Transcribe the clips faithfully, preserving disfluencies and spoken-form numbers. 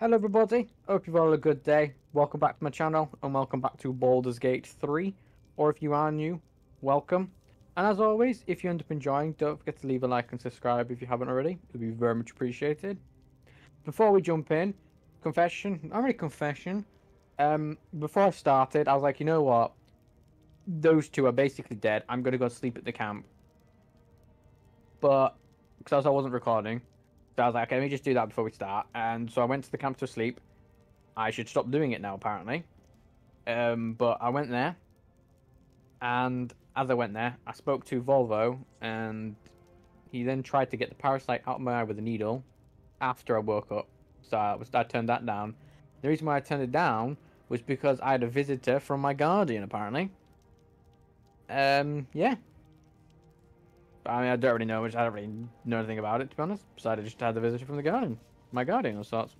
Hello everybody, hope you've all had a good day. Welcome back to my channel and welcome back to Baldur's Gate three, or if you are new, welcome. And as always, if you end up enjoying, don't forget to leave a like and subscribe if you haven't already. It would be very much appreciated. Before we jump in, confession, not really confession, um, before I started I was like, you know what, those two are basically dead, I'm going to go sleep at the camp. But, because I wasn't recording. So I was like, okay, let me just do that before we start. And so I went to the camp to sleep. I should stop doing it now, apparently. Um, but I went there. And as I went there, I spoke to Volvo. And he then tried to get the parasite out of my eye with a needle after I woke up. So I, was, I turned that down. The reason why I turned it down was because I had a visitor from my guardian, apparently. Um, yeah. I mean, I don't really know much. I don't really know anything about it, to be honest. Besides, I just had the visitor from the garden, my guardian or sorts.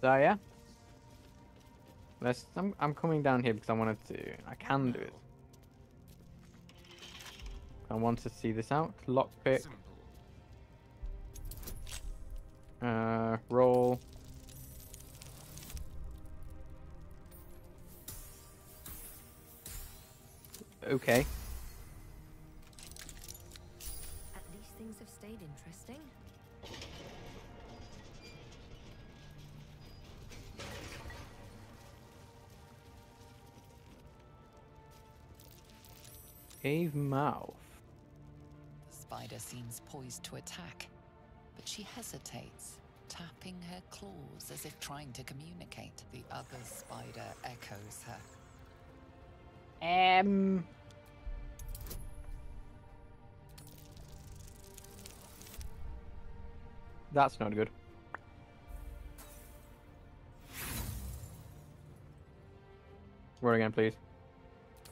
So yeah, let's. I'm I'm coming down here because I wanted to. I can do it. I want to see this out. Lockpick. Uh, roll. Okay. Interesting. Cave mouth. The spider seems poised to attack, but she hesitates, tapping her claws as if trying to communicate. The other spider echoes her. Um... That's not good. Roll again, please.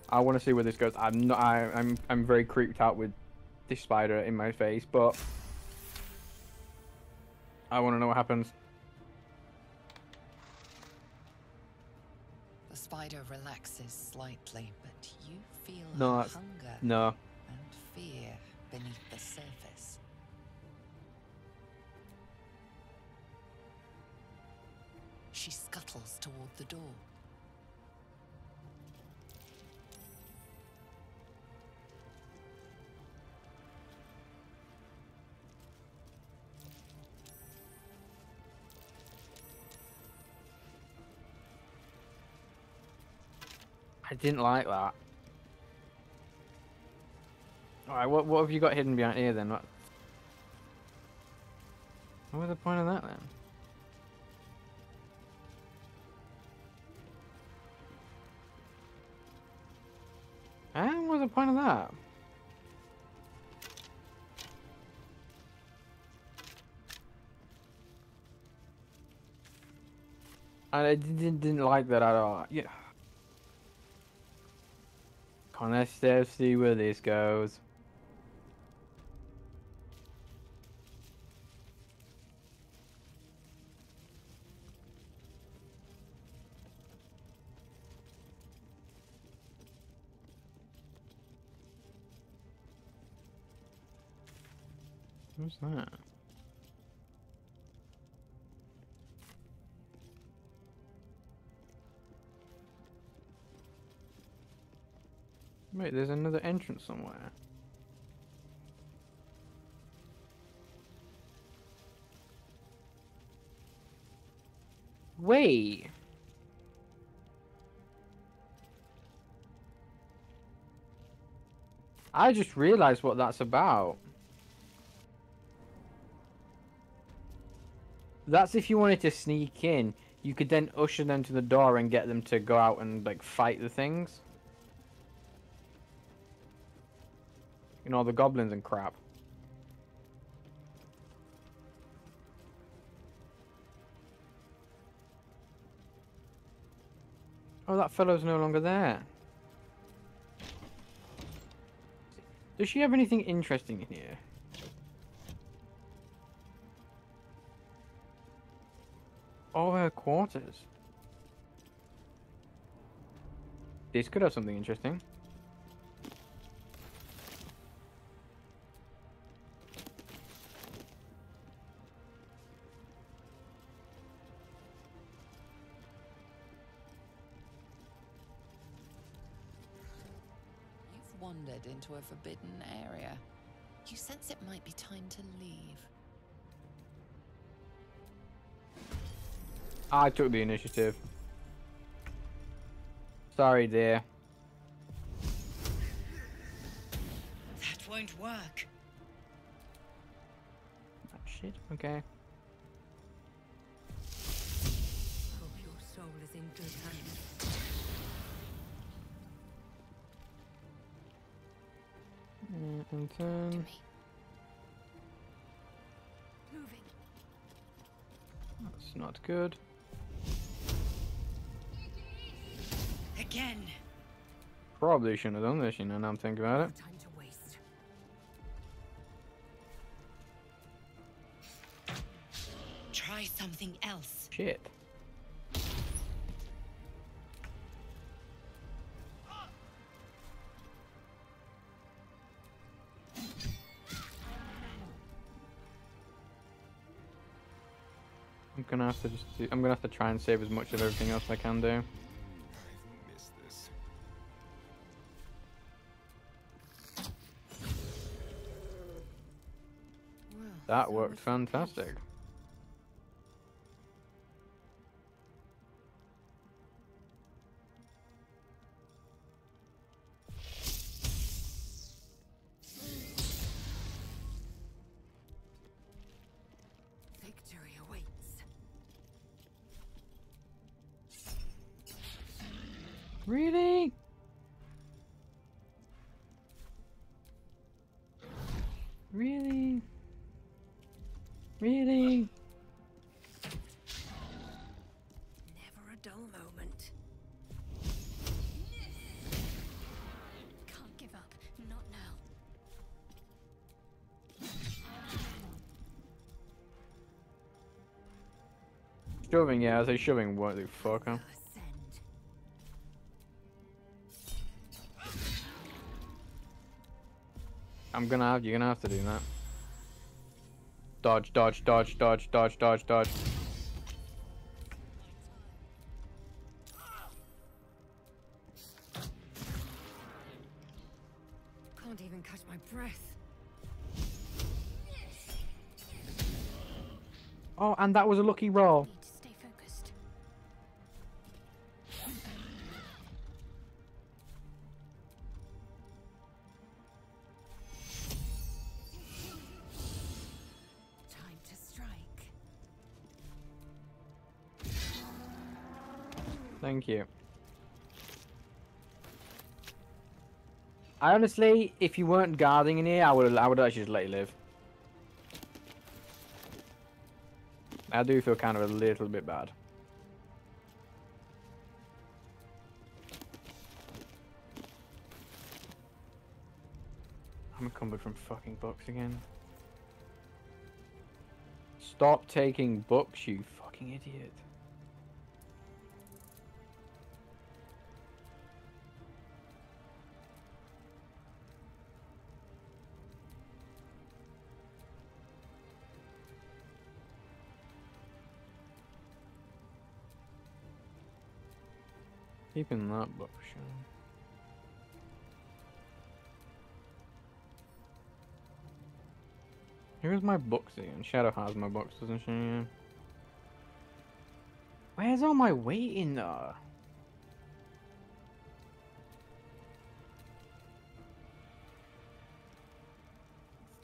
I want to see where this goes. I'm not. I, I'm. I'm very creeped out with this spider in my face, but I want to know what happens. The spider relaxes slightly, but you feel no, that's, hunger no. and fear beneath the surface. She scuttles toward the door. I didn't like that. All right, what what have you got hidden behind here then? What, what was the point of that then? And what's the point of that? I didn't, didn't like that at all. Yeah. Can't let's see where this goes. What's that? Wait, there's another entrance somewhere. Wait. I just realized what that's about. That's if you wanted to sneak in. You could then usher them to the door and get them to go out and like fight the things. You know, the goblins and crap. Oh, that fellow's no longer there. Does she have anything interesting in here? All her quarters. This could have something interesting. wandered into a forbidden area. You sense it might be time to leave. I took the initiative. Sorry, dear. That won't work. That shit, okay. Hope your soul is in good hands. Mm, okay. Moving. That's not good. Again. Probably shouldn't have done this, you know, now I'm thinking about it. Time to waste. Try something else. Shit. I'm gonna have to just do, I'm gonna have to try and save as much of everything else I can do. That worked fantastic. Victory awaits. Really? Really? Really? Never a dull moment. Can't give up, not now. Shoving, yeah, I say shoving what the fuck, huh? I'm gonna have, you're gonna have to do that. Dodge, dodge, dodge, dodge, dodge, dodge, dodge. Can't even catch my breath. Oh, and that was a lucky roll. Need to stay focused. Thank you. I honestly, if you weren't guarding in here, I would I would actually just let you live. I do feel kind of a little bit bad. I'm encumbered from fucking books again. Stop taking books, you fucking idiot. Keeping that book, sure. Here's my books again. Shadow has my books, doesn't she? Yeah. Where's all my weight in there?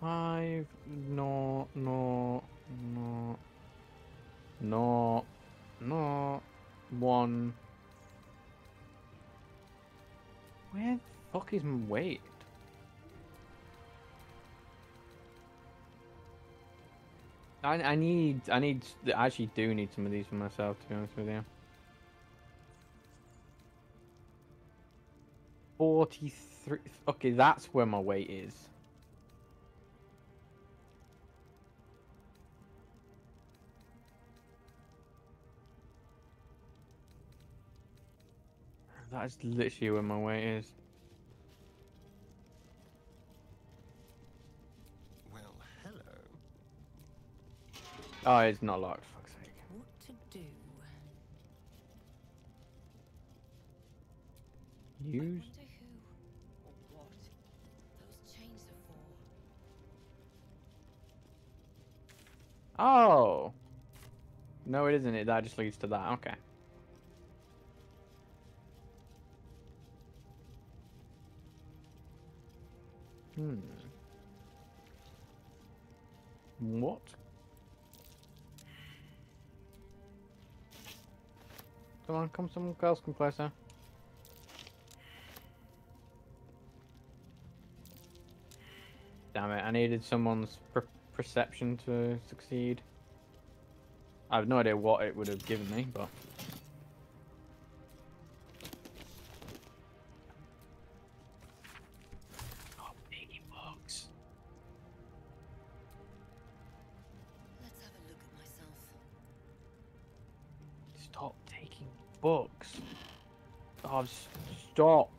Five. No, no, no. No, no. One. Where the fuck is my weight? I I need I need I actually do need some of these for myself, to be honest with you. forty-three. Okay, that's where my weight is. That is literally where my weight is. Well, hello. Oh, it's not locked, for fuck's sake. What to do? Use. I wonder who or what Oh! No, it isn't. It that just leads to that. Okay. Hmm. What? Come on, come someone else come closer. Damn it, I needed someone's per perception to succeed. I have no idea what it would have given me, but... Oh, piggy box. Let's have a look at myself. Stop taking books. Oh, stop.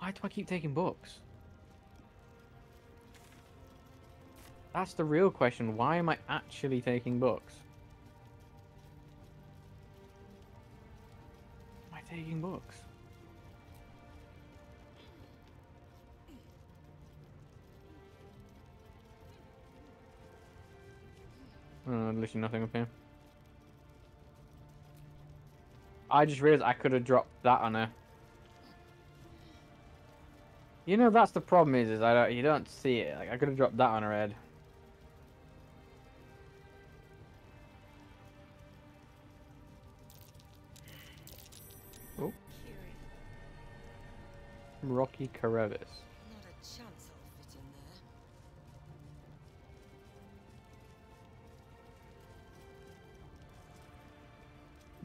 Why do I keep taking books? That's the real question. Why am I actually taking books? Am I taking books? Oh, literally nothing up here. I just realized I could have dropped that on her. You know, that's the problem is, is I don't, you don't see it. Like, I could have dropped that on her head. Oh. Rocky Karevis. Not a chance I'll fit in there.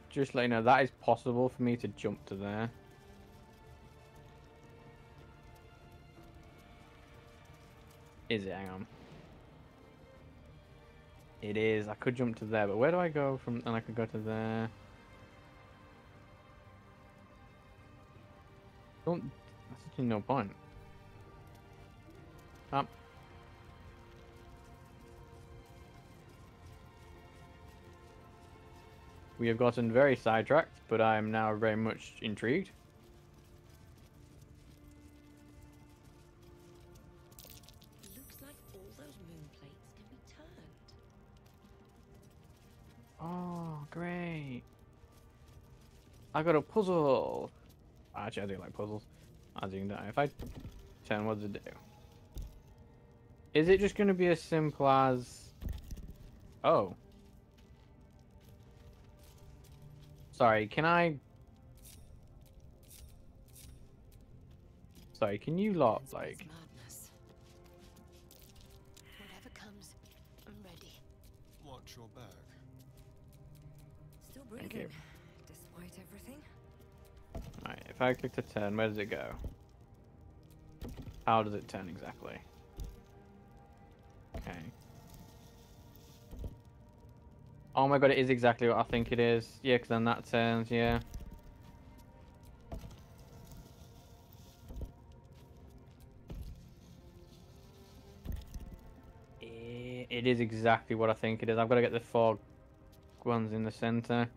Just let you know, that is possible for me to jump to there. Is it? Hang on. It is. I could jump to there, but where do I go from? And I could go to there. Don't. That's actually no point. Up. We have gotten very sidetracked, but I am now very much intrigued. Great. I got a puzzle. Actually, I do like puzzles. As you can tell, if I turn, what does it do? Is it just going to be as simple as... Oh. Sorry, can I... Sorry, can you lot, like... Whatever comes, I'm ready. Watch your back. Thank you. Despite everything. Alright, if I click to turn, where does it go? How does it turn exactly? Okay. Oh my god, it is exactly what I think it is. Yeah, because then that turns, yeah. It is exactly what I think it is. I've got to get the four ones in the center.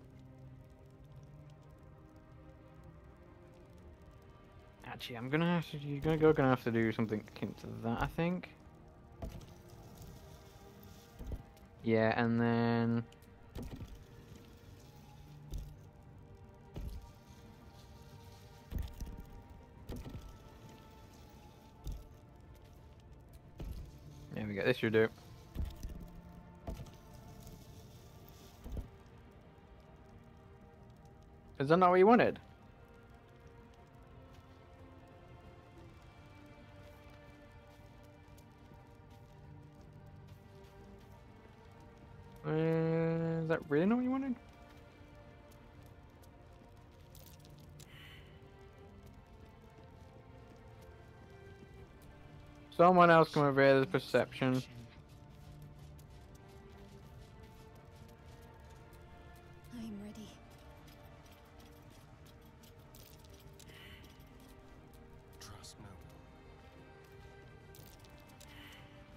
Actually, I'm gonna have to. You're gonna go. Gonna have to do something akin to that, I think. Yeah, and then. There we go. This should do. Is that not what you wanted? Uh, is that really not what you wanted? Someone else come over here, there's perception.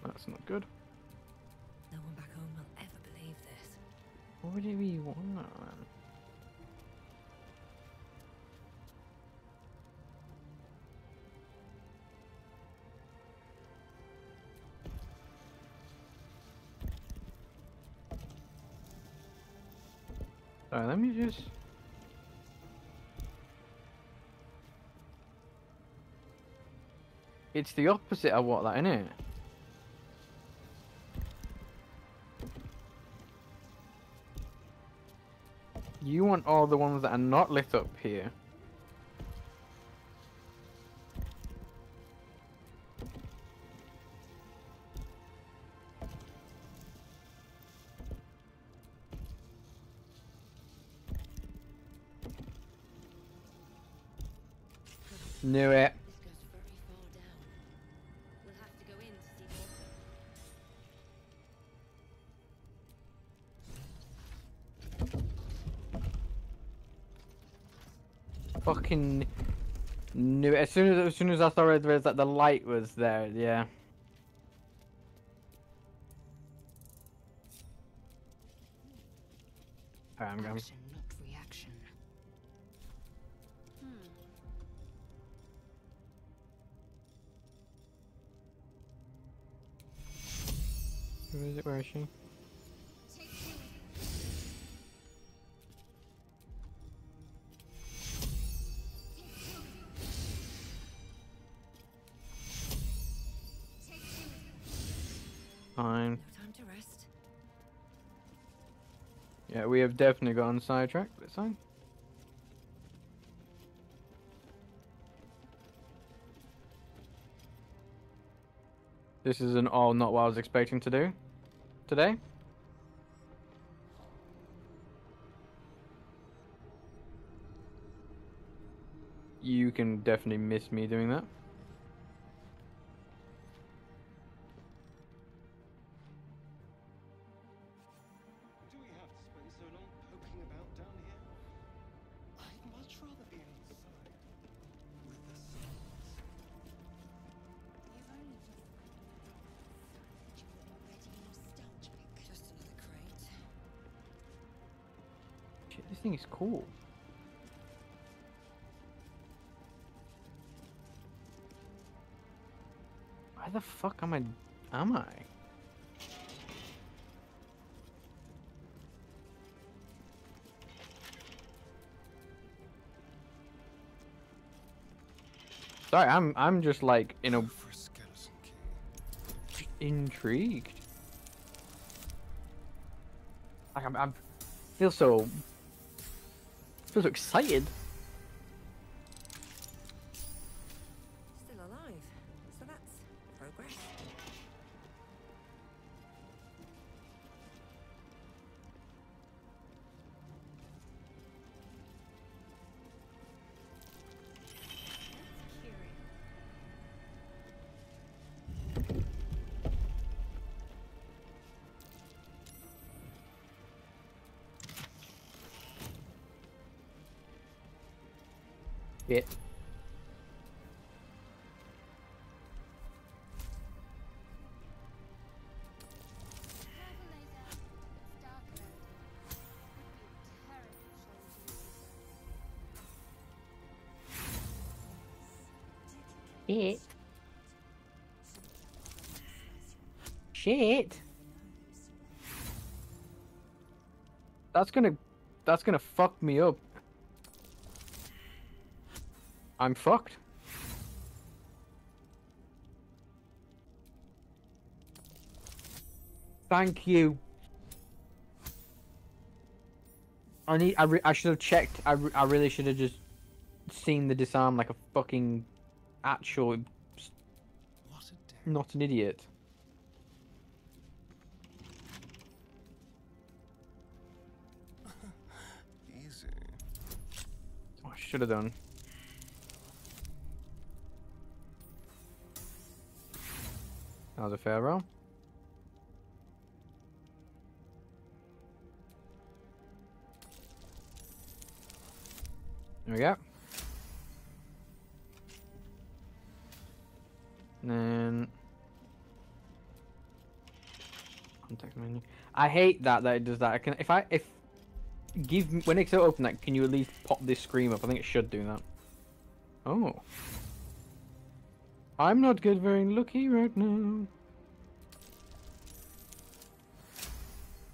That's not good. No one back home will ever believe this. What would it be you want? Alright, let me just... It's the opposite of what that, innit? You want all the ones that are not lit up here. Knew it. Fucking knew it. As soon as, as soon as I saw it, that the light was there, yeah. Alright, I'm going. Where is it? Where is she? Fine. No time to rest. Yeah, we have definitely gotten sidetracked, but it's fine. This is an all not what I was expecting to do today. You can definitely miss me doing that. This thing is cool. Why the fuck am I? Am I? Sorry, I'm. I'm just like in a intrigued. Like I'm. I'm feel so. I feel so excited. Still alive, so that's progress. It. It. Shit. That's gonna. That's gonna fuck me up. I'm fucked. Thank you. I need. I, re I should have checked. I, re I really should have just seen the disarm like a fucking actual. What a not an idiot. Easy. Oh, I should have done. That was a fair roll. There we go. And then context menu. I hate that that it does that. I can if I if give when it's open that like, can you at least pop this screen up? I think it should do that. Oh. I'm not good, very lucky right now.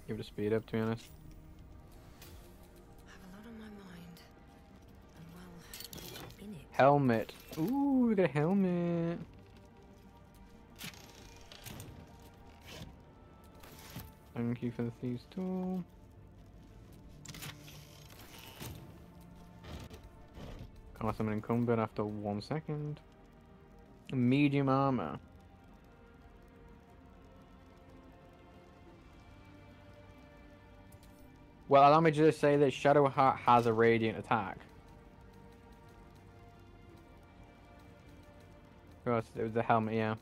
Give it a speed up, to be honest. Helmet. Ooh, the helmet. Thank you for the thieves tool. Cast an incumbent after one second. Medium armor. Well, allow me to just say that Shadow Heart has a radiant attack. Of course, it was the helmet, yeah.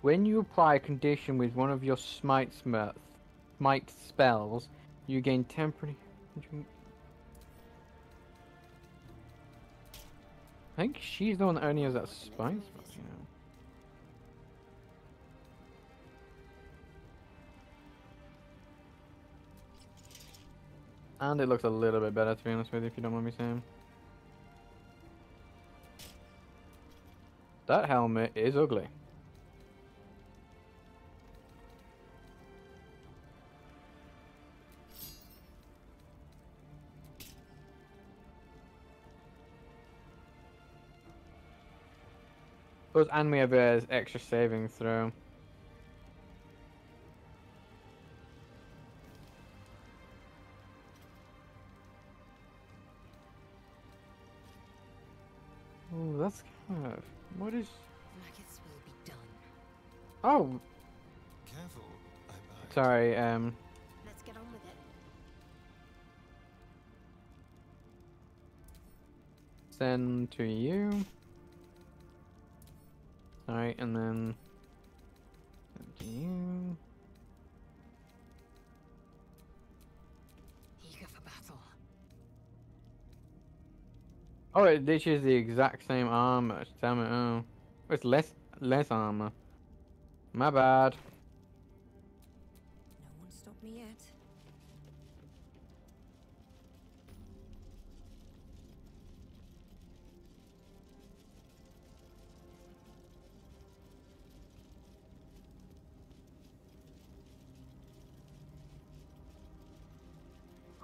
When you apply a condition with one of your smite, smurf, smite spells, you gain temporary... I think she's the one that only has that smite spell, you know. And it looks a little bit better, to be honest with you, if you don't mind me saying. That helmet is ugly. Plus, and we have an extra saving throw. Oh, that's kind of... What is... Blackest will be done. Oh! Careful, I might. Sorry, um... Let's get on with it. Send to you. Alright, and then... Send to you. Eager for battle. Oh, it ditches the exact same armor. Damn it! Oh, it's less less armor. My bad. No one stopped me yet.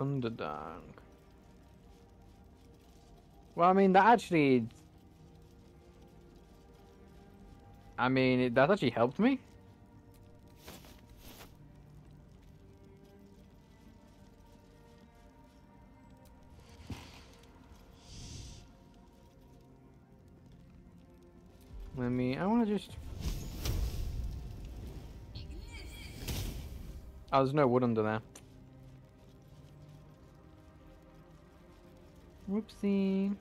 Underdog. Well, I mean, that actually... I mean, it, that actually helped me. Let me... I want to just... Oh, there's no wood under there. Whoopsie.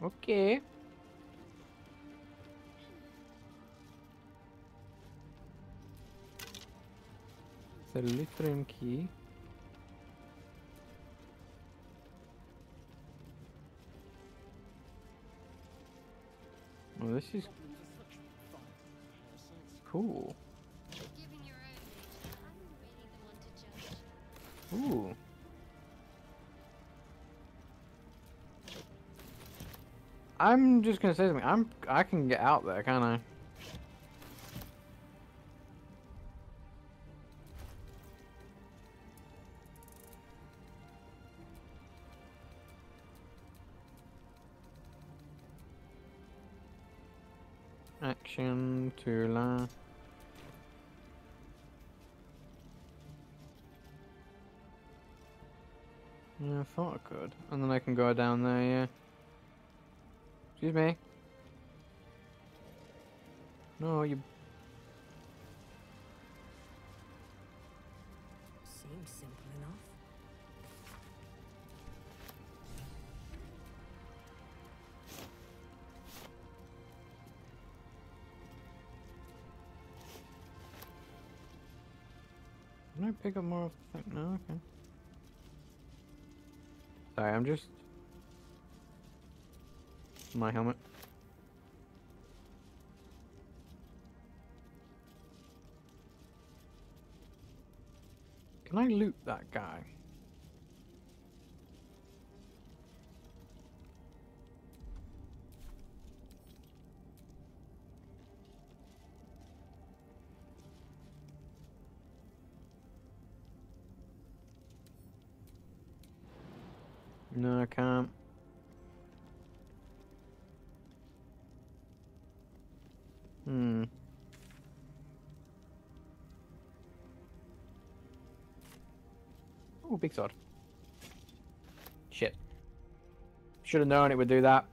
Okay. It's a Lithium key. Oh, this is cool. Ooh. I'm just gonna say something. I'm I can get out there, can't I? Action to land. Yeah, I thought I could, and then I can go down there. Yeah. Excuse me. No, you. Seems simple enough. Can I pick up more of the thing? No, okay. Sorry, I'm just. my helmet. Can I loot that guy? No, I can't. Hmm. Oh, big sword. Shit. Should have known it would do that.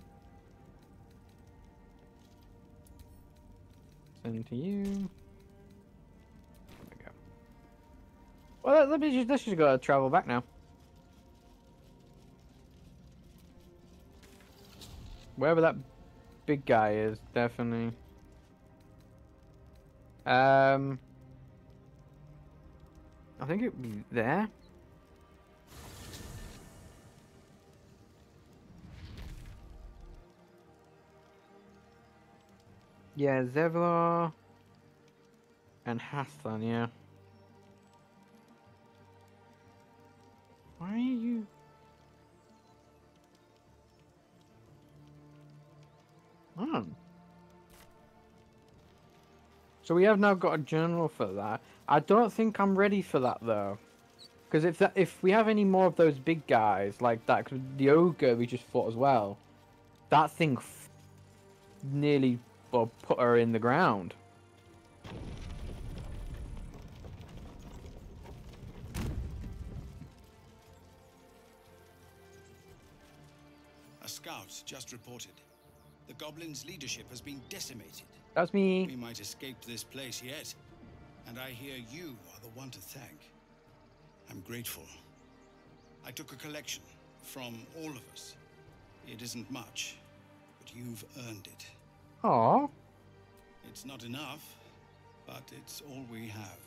Send to you. There we go. Well, that, that, that's just got to travel back now. Wherever that big guy is, definitely. Um, I think it'd be there. Yeah, Zevlor and Hasan, yeah. Why are you... Oh. So we have now got a journal for that. I don't think I'm ready for that though, because if that, if we have any more of those big guys like that, cause the ogre we just fought as well, that thing f nearly well, put her in the ground. A scout just reported. The goblins' leadership has been decimated. That's me. We might escape this place yet, and I hear you are the one to thank. I'm grateful. I took a collection from all of us. It isn't much, but you've earned it. Aww. It's not enough, but it's all we have.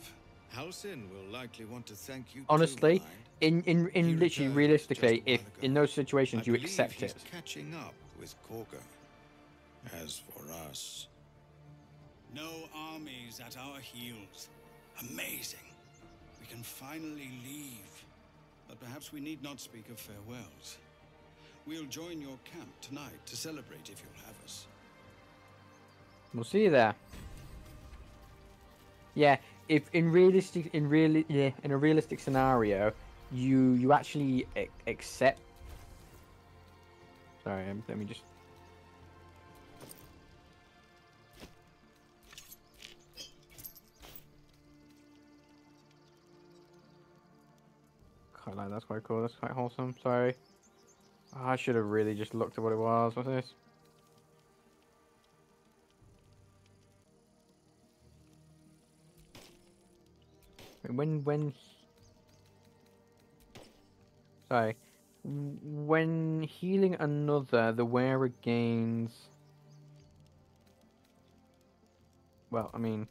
Halsin will likely want to thank you. Honestly, too, in in in he literally realistically, if in those situations I you accept he's it. Catching up with Corker. As for us, no armies at our heels. Amazing. We can finally leave, but perhaps we need not speak of farewells. We'll join your camp tonight to celebrate if you'll have us. We'll see you there. Yeah, if in realistic, in real, yeah, in a realistic scenario, you you actually ac accept. Sorry, let me just. Like, that's quite cool. That's quite wholesome. Sorry, oh, I should have really just looked at what it was. What's this? When when sorry, when healing another, the wearer gains. Well, I mean,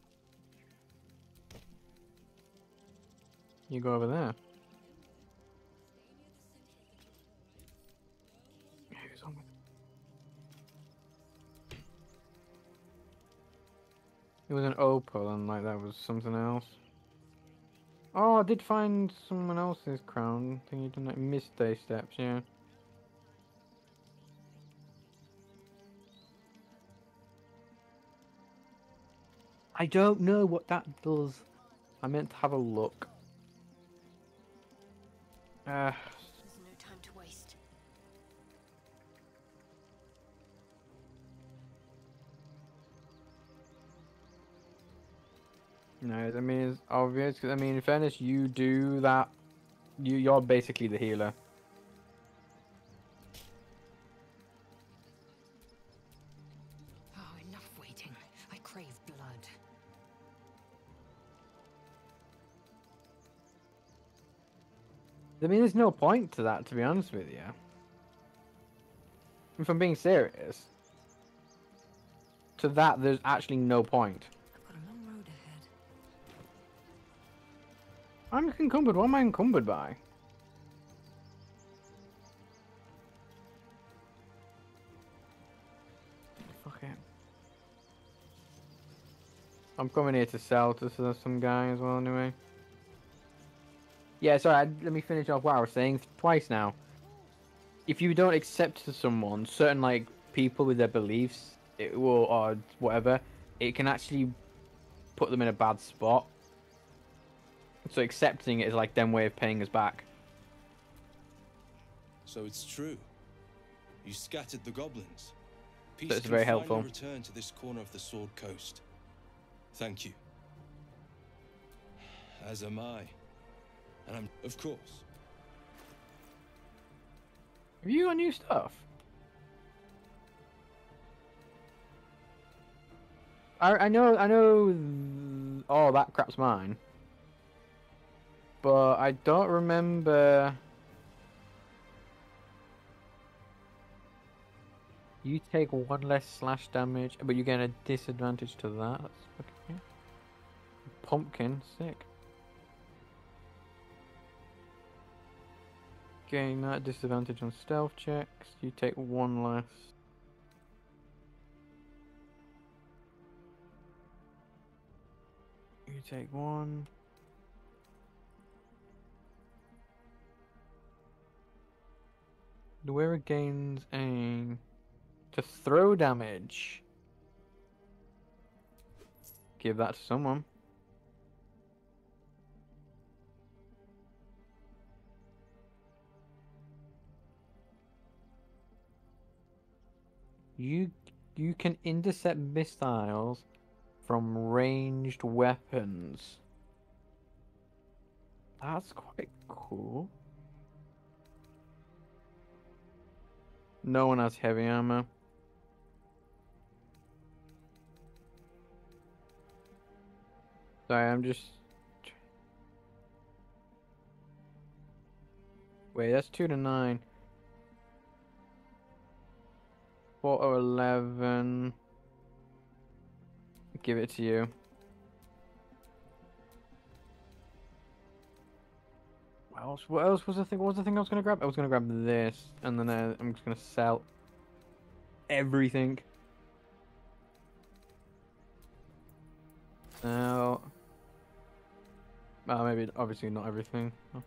you go over there. It was an opal, and like that was something else. Oh, I did find someone else's crown. I think you done like midday steps, yeah. I don't know what that does. I meant to have a look. Uh. There's no time to waste. No, I mean it's obvious because I mean in fairness you do that you you're basically the healer. Oh, enough waiting. I crave blood. I mean there's no point to that, to be honest with you. If I'm being serious. To that there's actually no point. I'm encumbered. What am I encumbered by? I'm coming here to sell to some guy as well, anyway. Yeah, sorry, let me finish off what I was saying twice now. If you don't accept to someone, certain, like, people with their beliefs, it will, or whatever, it can actually put them in a bad spot. So accepting it is, like, them way of paying us back. So it's true. You scattered the goblins. Peace That's very helpful. Return to this corner of the Sword Coast. Thank you. As am I. And I'm, of course. Have you got new stuff? I I know I know. Oh, that crap's mine. But I don't remember you take one less slash damage, but you get a disadvantage to that. That's okay. Pumpkin, sick. Gain that disadvantage on stealth checks. You take one less. You take one. The wearer gains aim to throw damage. Give that to someone. You you can intercept missiles from ranged weapons. That's quite cool. No one has heavy armor. Sorry, I'm just... Wait, that's two to nine. four or eleven. Give it to you. What else? What else was the thing? What was the thing I was gonna grab? I was gonna grab this, and then I, I'm just gonna sell everything. Now, well, maybe obviously not everything. Oh.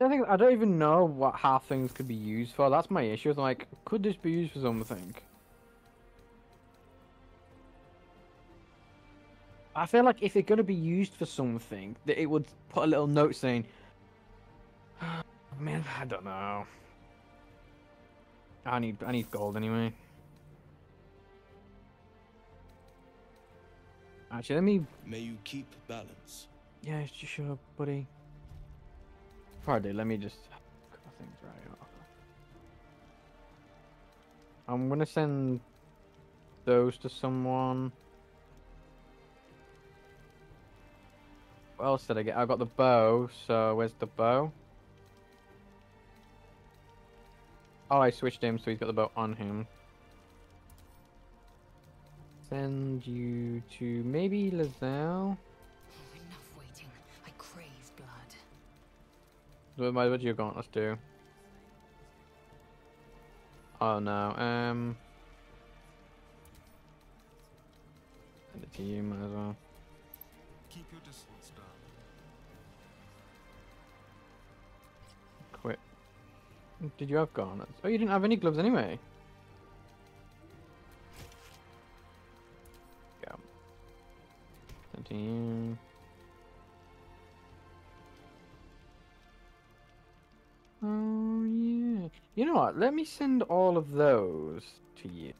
I think I don't even know what half things could be used for. That's my issue. I'm like, could this be used for something? I feel like if it's gonna be used for something, that it would put a little note saying, oh, "Man, I don't know. I need, I need gold anyway." Actually, let me. May you keep balance. Yeah, sure, buddy. Pardon, let me just cut things right off. I'm gonna send those to someone. What else did I get? I got the bow, so where's the bow? Oh, I switched him, so he's got the bow on him. Send you to maybe Lazelle. What do you got? Let's do. Oh no. Um. Send it to you, might as well. Keep your distance down. Quit. Did you have garnets? Oh, you didn't have any gloves anyway. Yeah. Send it to you. Oh, yeah. You know what? Let me send all of those to you.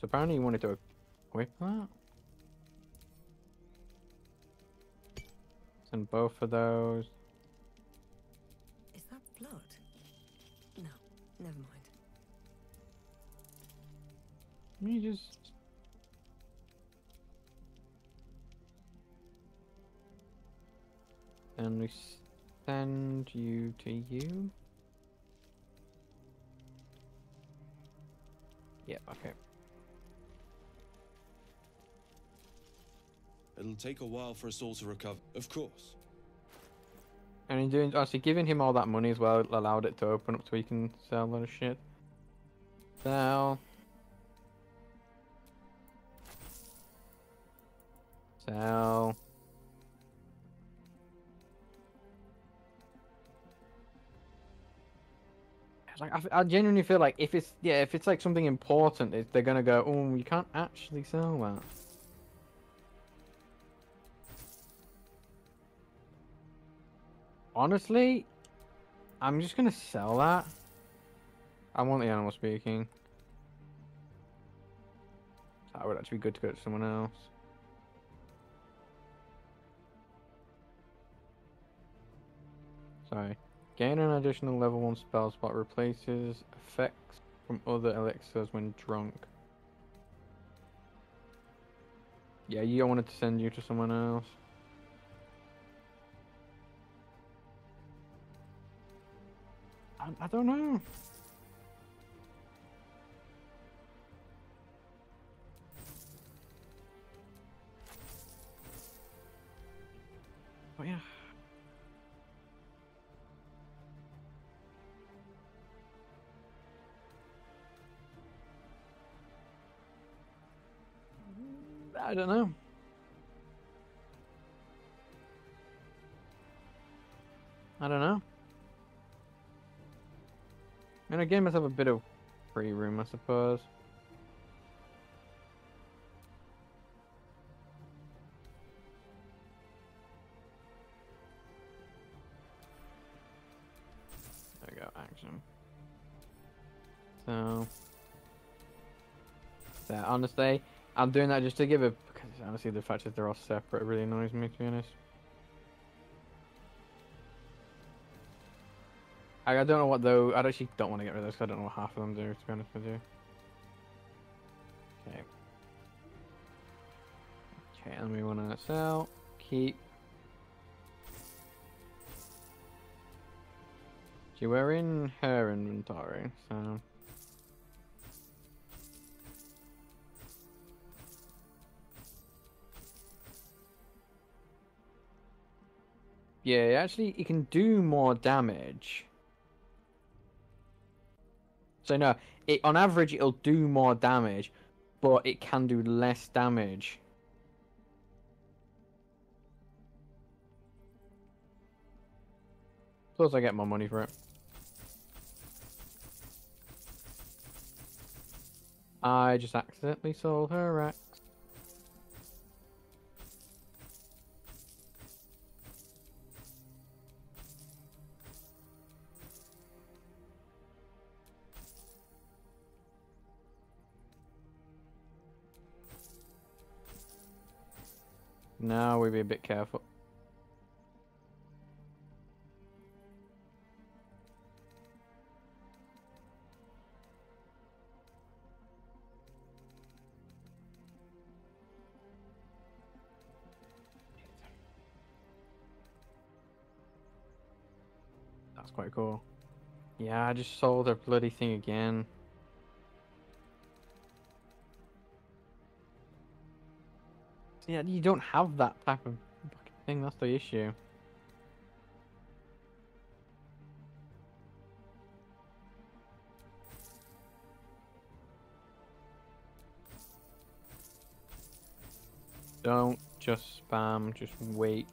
So apparently you wanted to equip that? Send both of those. Is that blood? No, never mind. Let me just... And we send you to you. Yeah, okay. It'll take a while for us all to recover, of course. And in doing, actually giving him all that money as well, it allowed it to open up so he can sell a lot of shit. Sell. Sell. Like, I, I genuinely feel like if it's, yeah, if it's like something important, it, they're gonna go, oh, you can't actually sell that. Honestly, I'm just gonna sell that. I want the animal speaking. That would actually be good to go to someone else. Sorry. Gain an additional level one spell spot, replaces effects from other elixirs when drunk. Yeah, you wanted to send you to someone else. I, I don't know. Oh yeah. I don't know. I don't know. I mean, I gave myself a bit of free room, I suppose. There we go, action. So, yeah, honestly, I'm doing that just to give it, because honestly the fact that they're all separate really annoys me, to be honest. I, I don't know what though, I actually don't want to get rid of this because I don't know what half of them do, to be honest with you. Okay. Okay, and we want to sell, keep. So we're in her inventory, so. Yeah, actually, it can do more damage. So no, it on average it'll do more damage, but it can do less damage. Plus, I get more money for it. I just accidentally sold her axe. Now we be a bit careful. That's quite cool. Yeah, I just sold a bloody thing again. Yeah, you don't have that type of fucking thing, that's the issue. Don't just spam, just wait.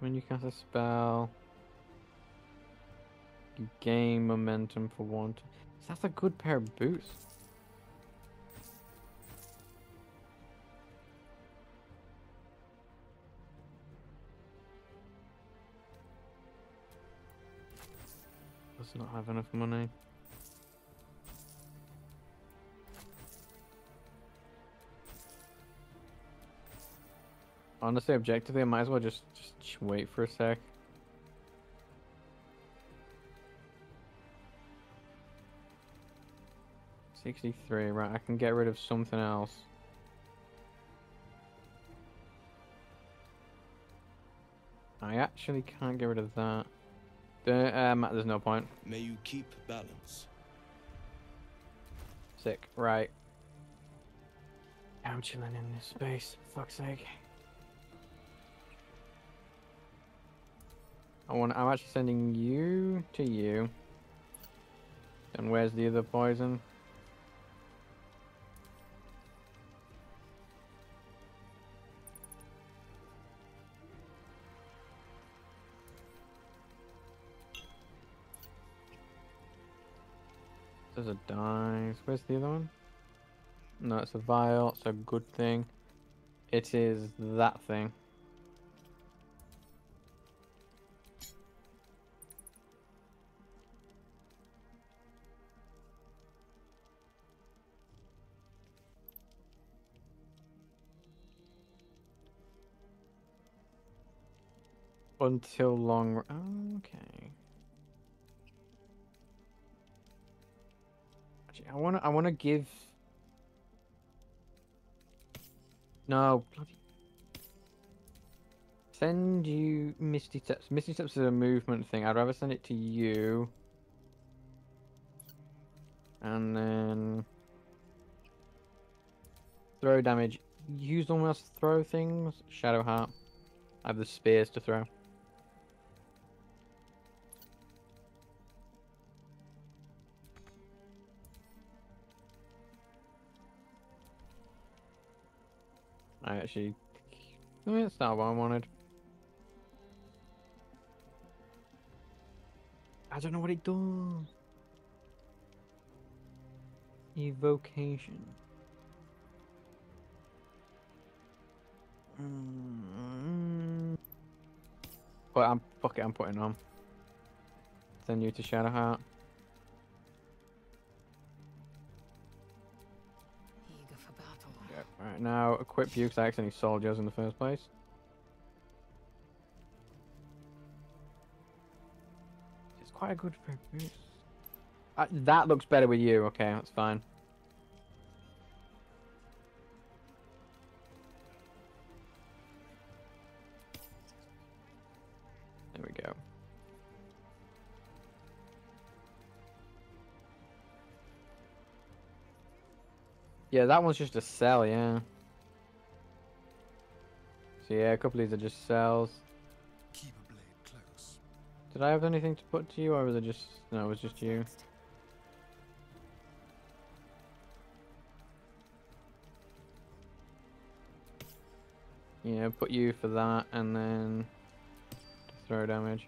When you cast a spell, gain momentum for one. That's a good pair of boots. Does not have enough money. Honestly, objectively, I might as well just just wait for a sec. sixty-three, right, I can get rid of something else. I I actually can't get rid of that. Um, there's no point. May you keep balance. Sick. Right. I'm chilling in this space. For fuck's sake. I want. I'm actually sending you to you. And where's the other poison? There's a dice. Where's the other one? No, it's a vial. It's a good thing. It is that thing. Until long... Oh, okay. Actually, I want to I want to give... No, bloody... Send you Misty Steps. Misty Steps is a movement thing. I'd rather send it to you. And then... Throw damage. Use someone else to throw things. Shadow Heart. I have the spears to throw. I actually... That's not what I wanted. I don't know what it does. Evocation. Mm-hmm. But I'm... Fuck it, I'm putting on. Send you to Shadowheart. Right now, equip you because I accidentally sold yours in the first place. It's quite a good boost. Uh, that looks better with you. Okay, that's fine. There we go. Yeah, that one's just a cell, yeah. So yeah, a couple of these are just cells. Keep a blade close. Did I have anything to put to you, or was it just... No, it was just you. Yeah, put you for that, and then... Throw damage.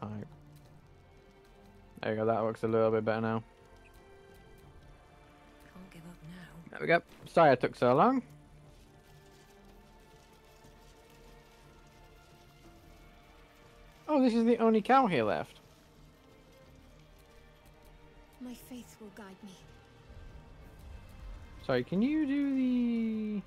Type. There you go, that works a little bit better now. Can't give up now. There we go. Sorry I took so long. Oh, this is the only cow here left. My faith will guide me. Sorry, can you do the...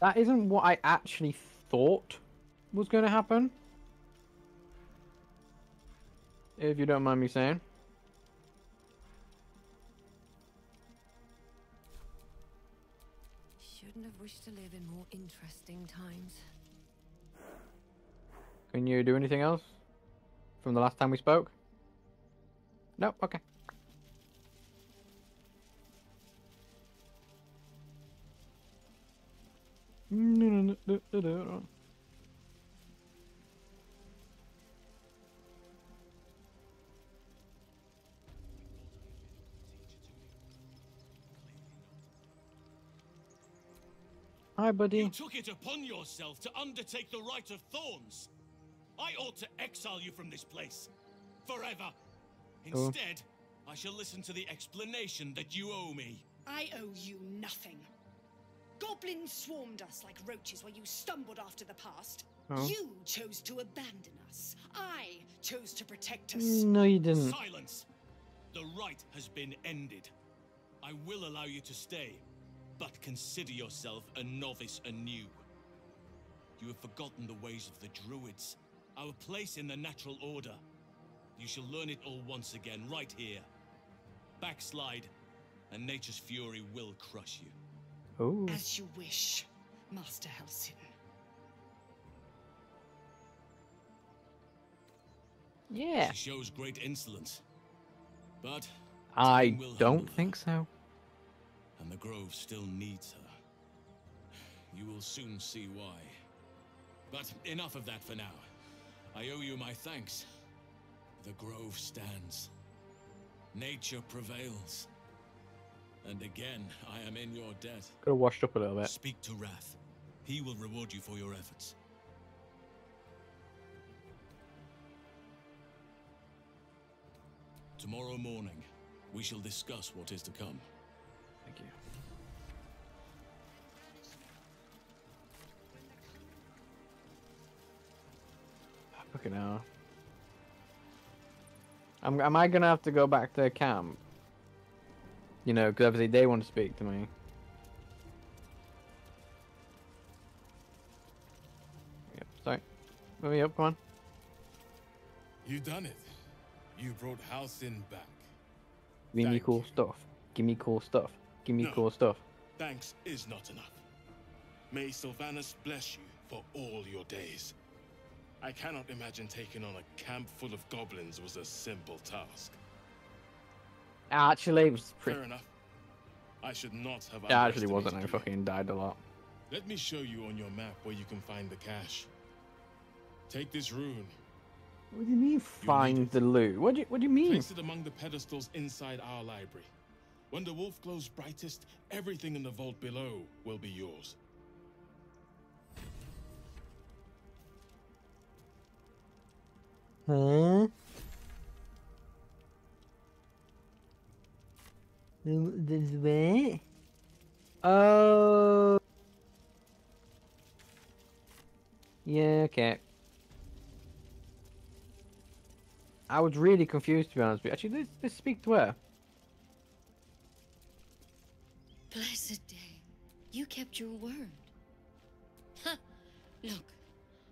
That isn't what I actually thought was going to happen. If you don't mind me saying. Shouldn't have wished to live in more interesting times. Can you do anything else from the last time we spoke? Nope, okay. No, no, no, no. Hi, buddy. You took it upon yourself to undertake the Rite of Thorns. I ought to exile you from this place forever. Instead, oh. I shall listen to the explanation that you owe me. I owe you nothing. Goblins swarmed us like roaches while you stumbled after the past. Oh. You chose to abandon us. I chose to protect us. No, you didn't. Silence. The rite has been ended. I will allow you to stay, but consider yourself a novice anew. You have forgotten the ways of the druids, our place in the natural order. You shall learn it all once again, right here. Backslide, and nature's fury will crush you. Oh. As you wish, Master Halsin. Yeah. She shows great insolence, but I don't think so. And the grove still needs her. You will soon see why. But enough of that for now. I owe you my thanks. The grove stands. Nature prevails. And again, I am in your debt. Could have washed up a little bit. Speak to Wrath. He will reward you for your efforts. Tomorrow morning, we shall discuss what is to come. Thank you. Fucking hell. I'm, am I gonna have to go back to camp? You know, because obviously they want to speak to me. Yep, sorry. Move me up, come on. You done it. You brought Halsin back. Give me cool stuff. Give me cool stuff. Give me no, cool stuff. Thanks is not enough. May Silvanus bless you for all your days. I cannot imagine taking on a camp full of goblins was a simple task. Actually, it was pretty... Fair enough. I should not have... Yeah, actually wasn't. I fucking died a lot. Let me show you on your map where you can find the cache. Take this rune. What do you mean, find you the loot? What do you, what do you mean? Place it among the pedestals inside our library. When the wolf glows brightest, everything in the vault below will be yours. Huh? This way? Oh. Yeah, okay. I was really confused, to be honest with you. Actually, let's, let's speak to her. Blessed day. You kept your word. Ha! Look,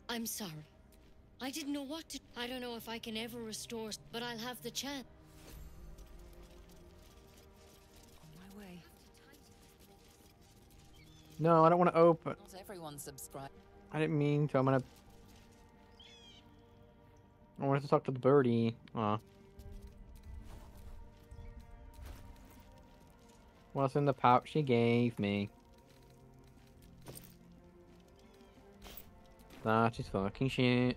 I'm sorry. I didn't know what to... I don't know if I can ever restore, but I'll have the chance. On my way. No, I don't want to open. Not everyone subscribed. I didn't mean to. I'm going to... I wanted to talk to the birdie. Aw. What's in the pouch she gave me? That is fucking shit.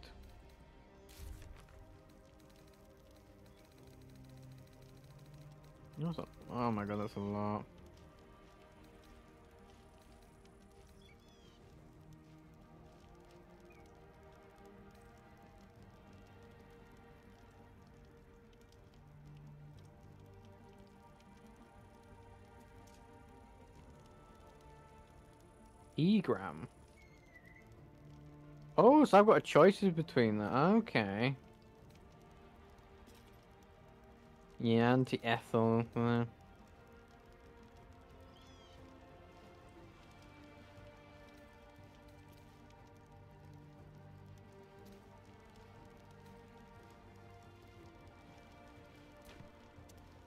What's up? Oh my god, that's a lot. Egram. Oh, so I've got choices between that. Okay. Yeah, Auntie Ethel. Uh.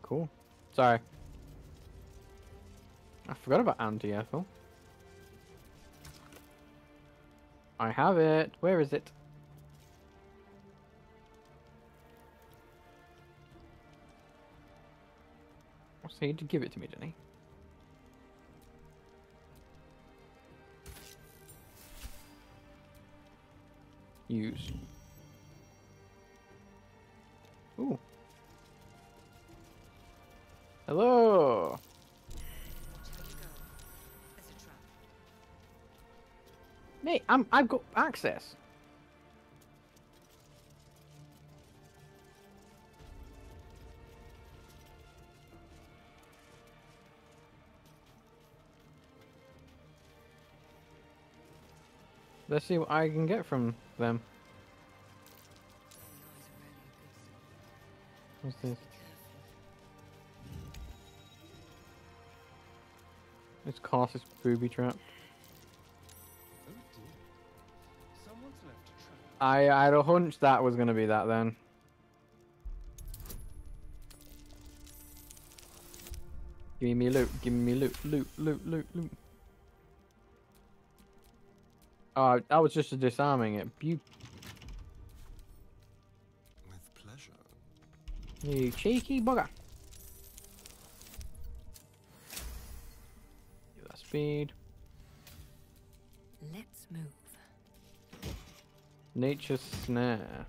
Cool. Sorry. I forgot about Auntie Ethel. I have it. Where is it? So he did give it to me, didn't he? Use. Ooh. Hello. Hey, I'm, I've got access. Let's see what I can get from them. What's this? This calf is booby trapped. Oh dear. Someone's left a trap. I I had a hunch that was gonna be that then. Give me loot, give me loot, loot, loot, loot, loot. Oh, that was just a disarming it. Be With pleasure. You cheeky bugger. Give that speed. Let's move. Nature's snare.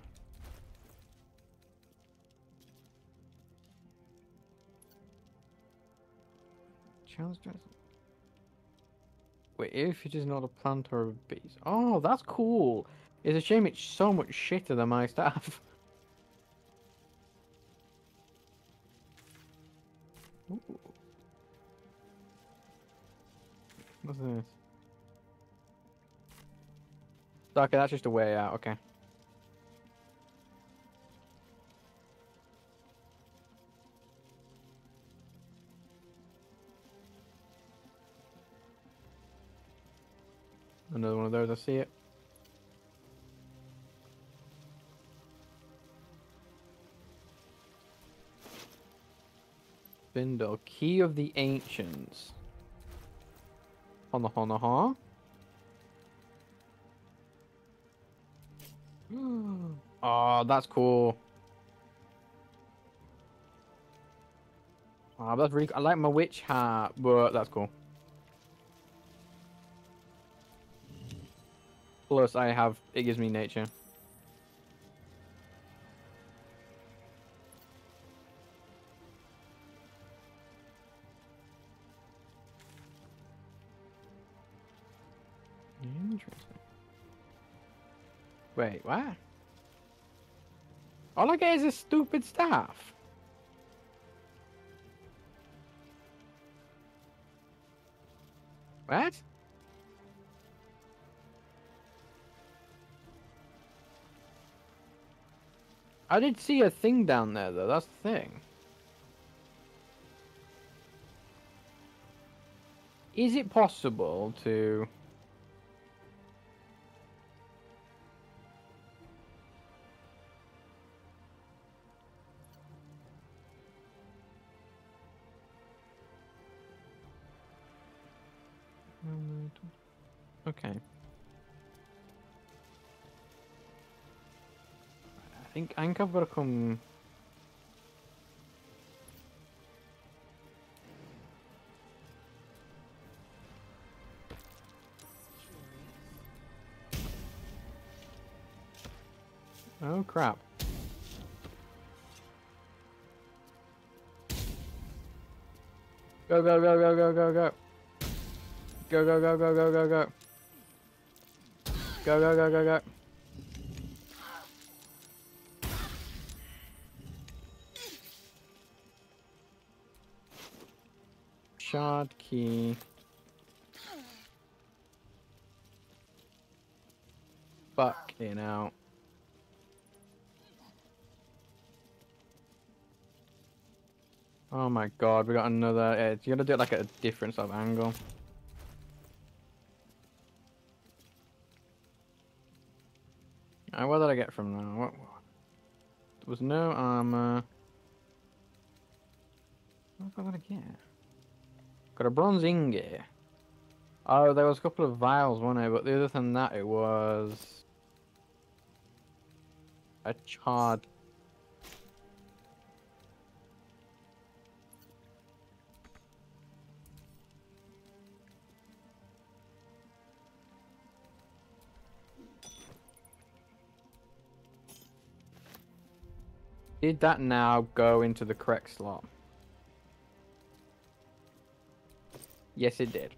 Wait, if it is not a plant or a beast. Oh, that's cool. It's a shame it's so much shitter than my staff. Ooh. What's this? Okay, that's just a way out, okay. Another one of those, I see it. Bindle, Key of the Ancients. Honor, honor, honor. Oh, that's cool. Oh, that's really cool. I like my witch hat, but that's cool. Plus, I have, it gives me nature. Interesting. Wait, what? All I get is a stupid staff. What? I did see a thing down there, though. That's the thing. Is it possible to... Okay. I think, I think I've got to come... Oh, crap. Go, go, go, go, go, go, go. Go, go, go, go, go, go, go. Go, go, go, go, go. Shard key. Fucking out. Oh my god, we got another edge. You gotta do it like at a different sort of angle. Right, what did I get from that? What? There was no armor. What am I gonna get? Got a bronze ingot. Oh, there was a couple of vials, wasn't there? But the other than that, it was a charred. Did that now go into the correct slot? Yes, it did.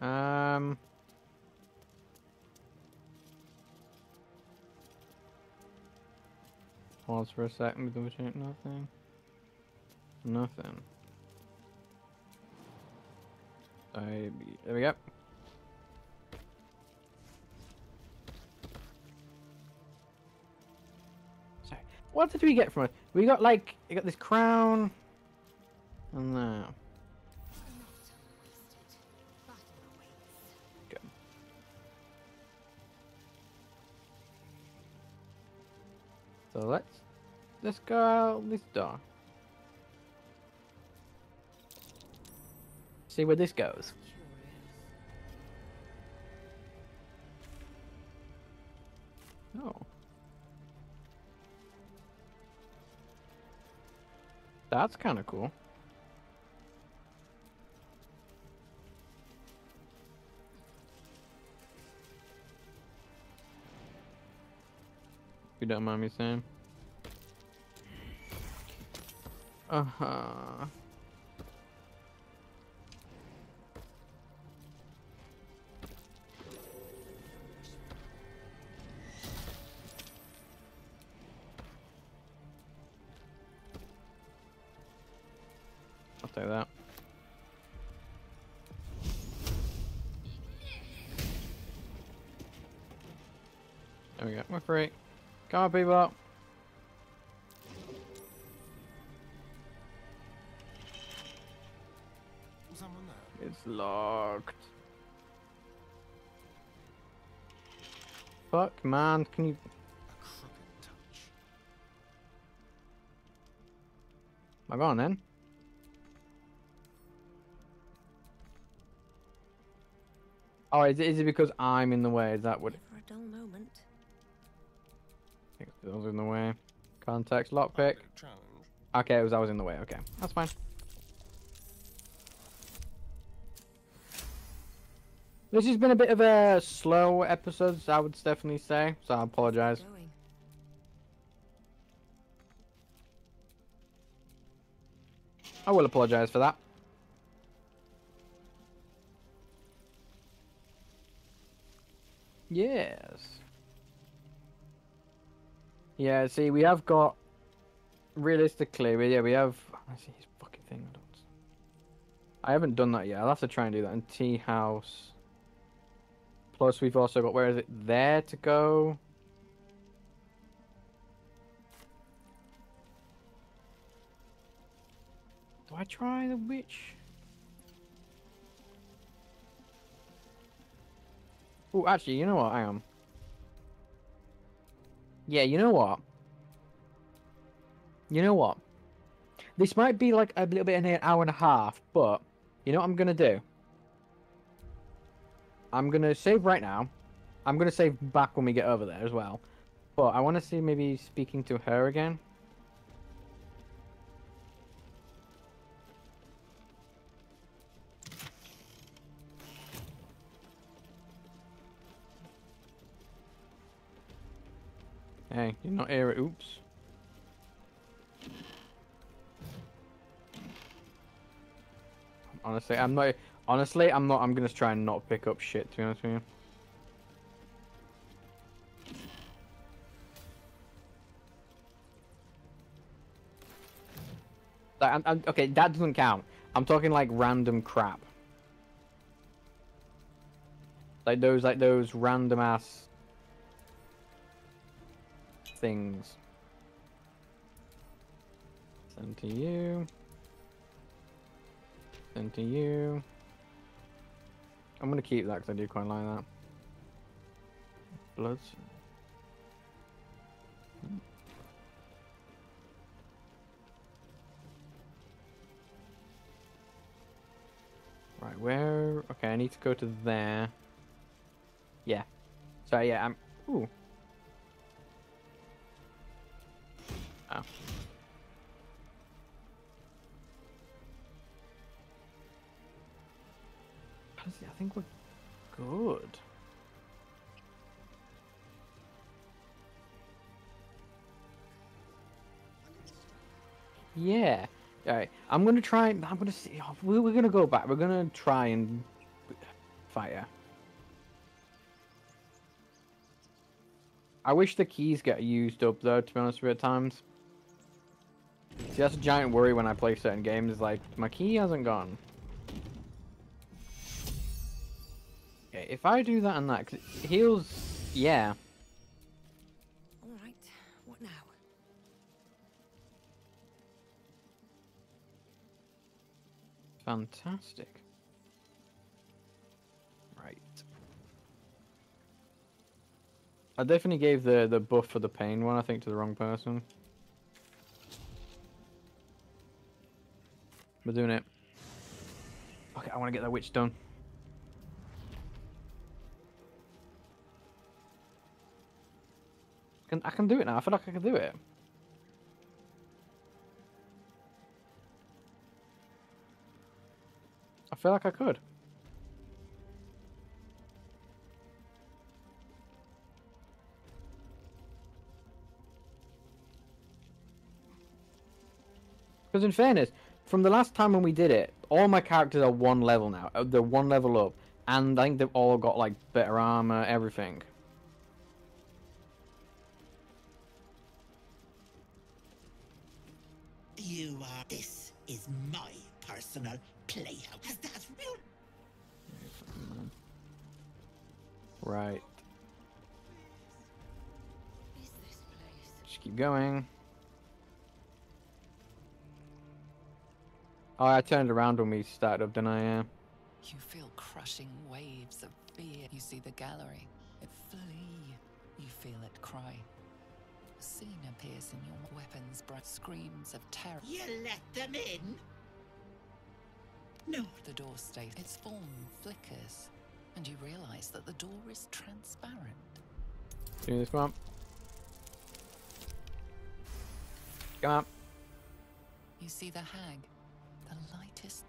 Um, pause for a second. Double check. Nothing. Nothing. I, there we go. what did we get from it? We got like, we got this crown, and that. Good. So let's let's go out this door. See where this goes. Oh. That's kind of cool. You don't mind me saying. Uh-huh. Take that. There we go. We're free. Come on, people. It's locked. Fuck, man. Can you? Am I gone then? Oh, is it, is it because I'm in the way? Is that what? For a dull moment. I think I was in the way. Context lockpick. Okay, it was I was in the way. Okay, that's fine. This has been a bit of a slow episode, I would definitely say. So I apologize. I will apologize for that. Yes. Yeah, see, we have got... Realistically, we, yeah, we have... I see his fucking thing. I, don't, I haven't done that yet. I'll have to try and do that in Tea House. Plus, we've also got... Where is it? There to go. Do I try the witch? Oh, actually, you know what? Hang on. Yeah, you know what? You know what? This might be like a little bit in an hour and a half, but you know what I'm going to do? I'm going to save right now. I'm going to save back when we get over there as well. But I want to see maybe speaking to her again. Hey, you're not here. Oops. Honestly, I'm not. Honestly, I'm not. I'm gonna try and not pick up shit. To be honest with you. Like, I'm, I'm, okay, that doesn't count. I'm talking like random crap. Like those, like those random ass. Things. Send to you. Send to you. I'm gonna keep that because I do quite like that. Bloods. Right, where? Okay, I need to go to there. Yeah. So yeah, I'm. Ooh. Oh. I think we're good. Yeah. All right. I'm gonna try. I'm gonna see. We're, we're gonna go back. We're gonna try and fight her. I wish the keys get used up though. To be honest with you, at times. See, that's a giant worry when I play certain games, like, my key hasn't gone. Okay, if I do that and that, because it heals, yeah. Alright, what now? Fantastic. Right. I definitely gave the, the buff for the pain one, I think, to the wrong person. We're doing it. Okay, I want to get that witch done. Can, I can do it now. I feel like I can do it. I feel like I could. Because in fairness, from the last time when we did it, all my characters are one level now. They're one level up. And I think they've all got, like, better armor, everything. You are... This is my personal playhouse. That's real. Right. Just keep going. Oh, I turned around when we started up, didn't I? Yeah. You feel crushing waves of fear. You see the gallery. It flee. You feel it cry. A scene appears in your weapons, bright screams of terror. You let them in? No. The door stays. Its form flickers, and you realize that the door is transparent. Do this, come on. Come on. You see the hag. The lightest.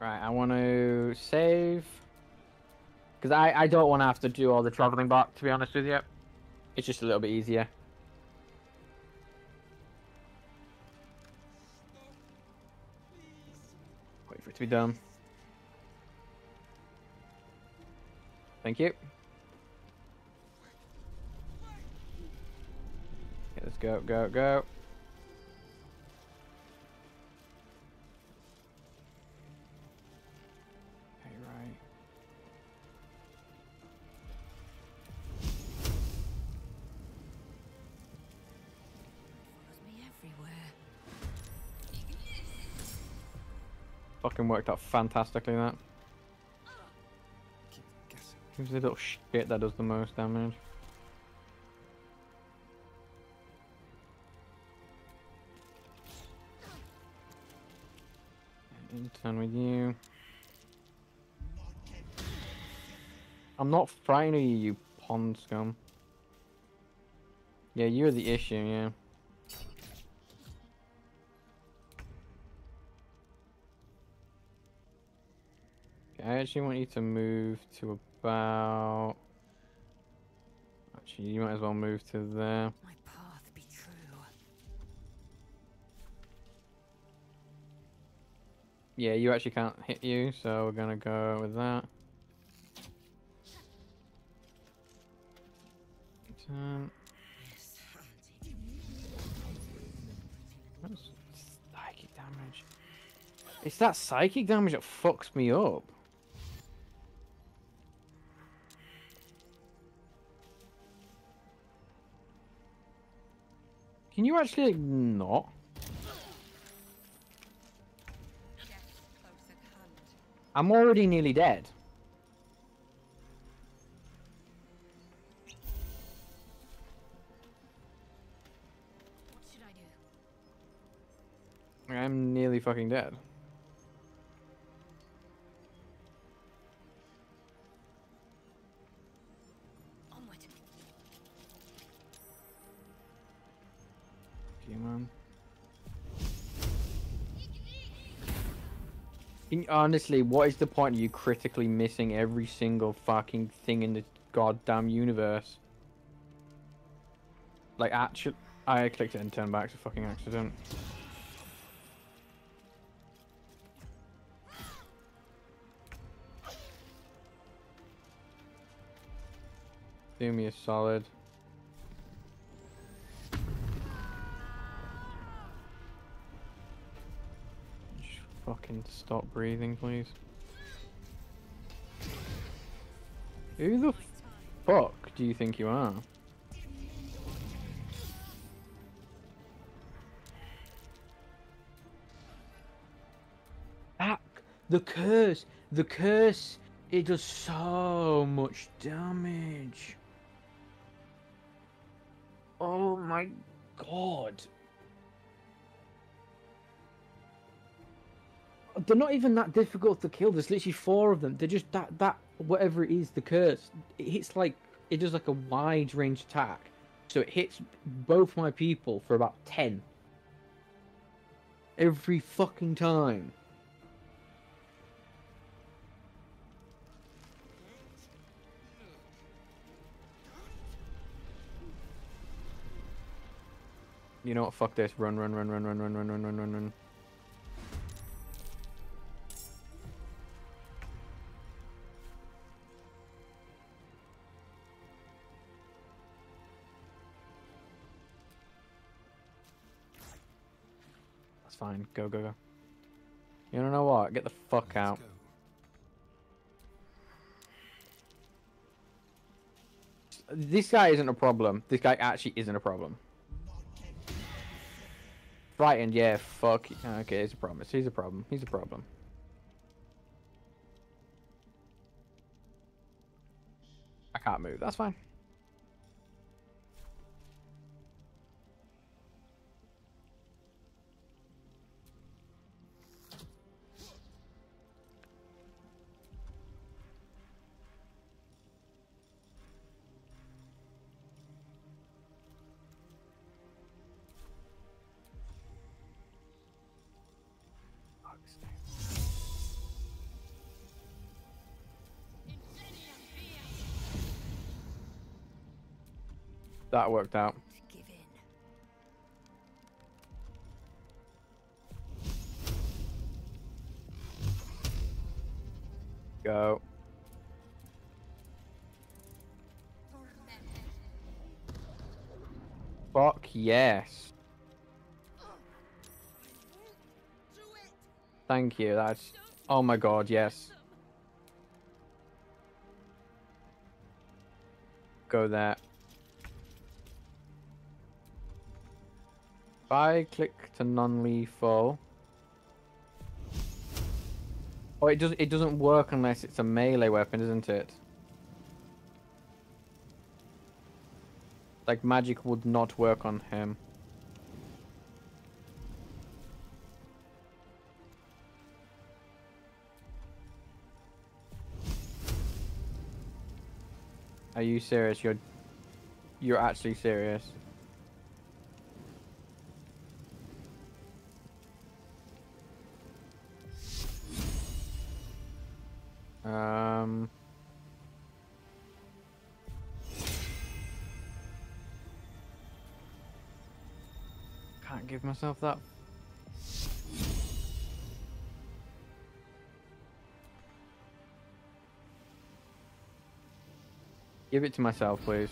Right, I want to save. Because I, I don't want to have to do all the traveling back, to be honest with you. It's just a little bit easier. Wait for it to be done. Thank you. Okay, let's go, go, go. Fucking worked out fantastically, that. Who's the little shit that does the most damage? In turn with you. I'm not frightened of you, you pond scum. Yeah, you're the issue, yeah. I actually want you to move to about... Actually, you might as well move to there. My path be true. Yeah, you actually can't hit you, so we're gonna go with that. Um, that's psychic damage. It's that psychic damage that fucks me up. Can you actually not? I'm already nearly dead. What should I do? I'm nearly fucking dead. Honestly, what is the point of you critically missing every single fucking thing in the goddamn universe? Like, actually, I clicked it and turned back. It's a fucking accident. Do me a solid. Fucking stop breathing, please. Who the fuck do you think you are? The curse, the curse, it does so much damage. Oh my god. They're not even that difficult to kill. There's literally four of them. They're just that, that, whatever it is, the curse. It hits like, it does like a wide range attack. So it hits both my people for about ten. Every fucking time. You know what? Fuck this. Run, run, run, run, run, run, run, run, run, run, run. That's fine. Go, go, go. You don't know what? Get the fuck out. This guy isn't a problem. This guy actually isn't a problem. Frightened, yeah, fuck. Okay, he's a problem. He's a problem. He's a problem. I can't move. That's fine. That worked out. Give in. Go. Fuck yes. Thank you. That's. Oh my god. Yes. Go there. If I click to non-lethal, oh, it doesn't. It doesn't work unless it's a melee weapon, isn't it? Like magic would not work on him. Are you serious? You're. You're actually serious. Um. Can't give myself that. Give it to myself, please.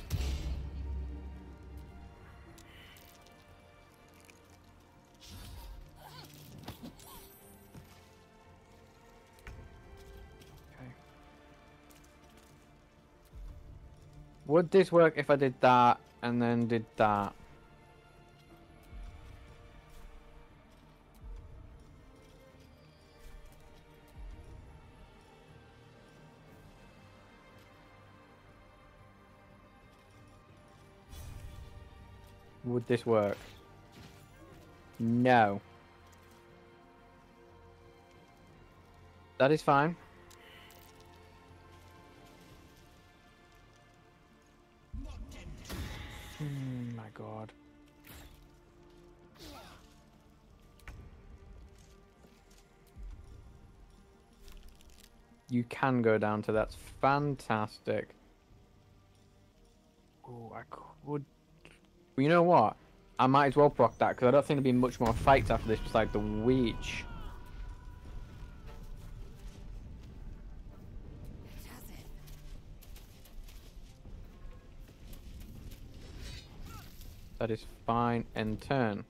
Would this work if I did that and then did that? Would this work? No. That is fine. God. You can go down to that's fantastic. Oh, I could. Well, you know what? I might as well proc that because I don't think there'll be much more fights after this besides the witch. That is fine, and turn.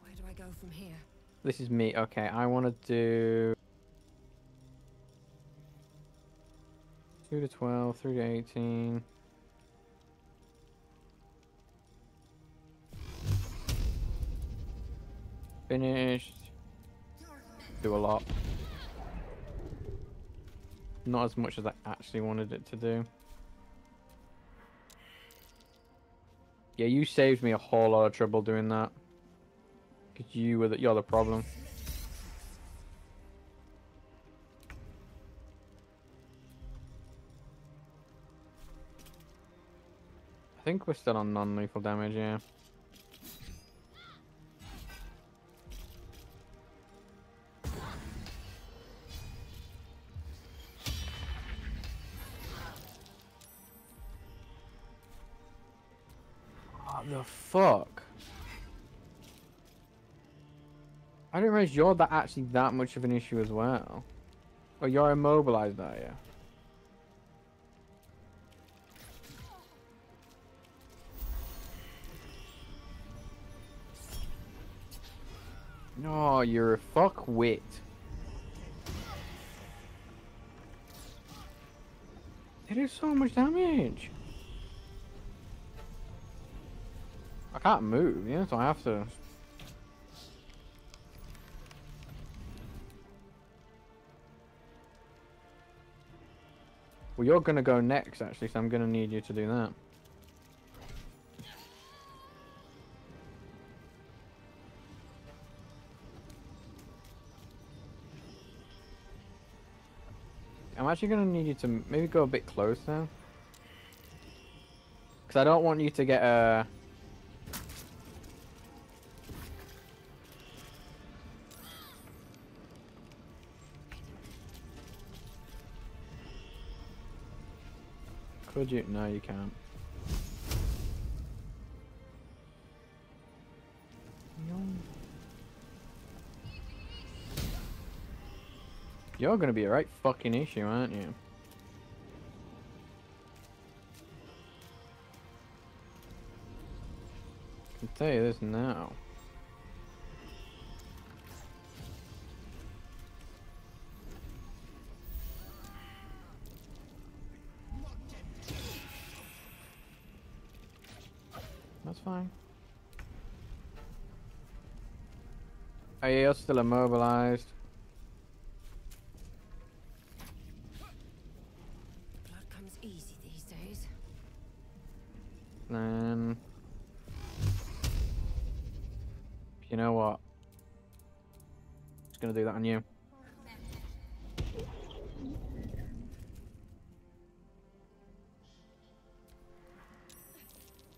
Where do I go from here? This is me. Okay, I want to do two to twelve, three to eighteen. Finished. Do a lot. Not as much as I actually wanted it to do. Yeah, you saved me a whole lot of trouble doing that. Because you were the, you're the problem. I think we're still on non-lethal damage, yeah. The fuck? I didn't realize you're that actually that much of an issue as well. Or you're immobilized, are you? No, you're a fuckwit. They do so much damage. I can't move, yeah, so I have to. Well, you're gonna go next, actually, so I'm gonna need you to do that. I'm actually gonna need you to maybe go a bit closer. Because I don't want you to get a. Uh, Could you? No, you can't. No. You're gonna be a right fucking issue, aren't you? I can tell you this now. Fine. Oh, yeah, you're still immobilized. Blood comes easy these days. Then, you know what? Just gonna do that on you.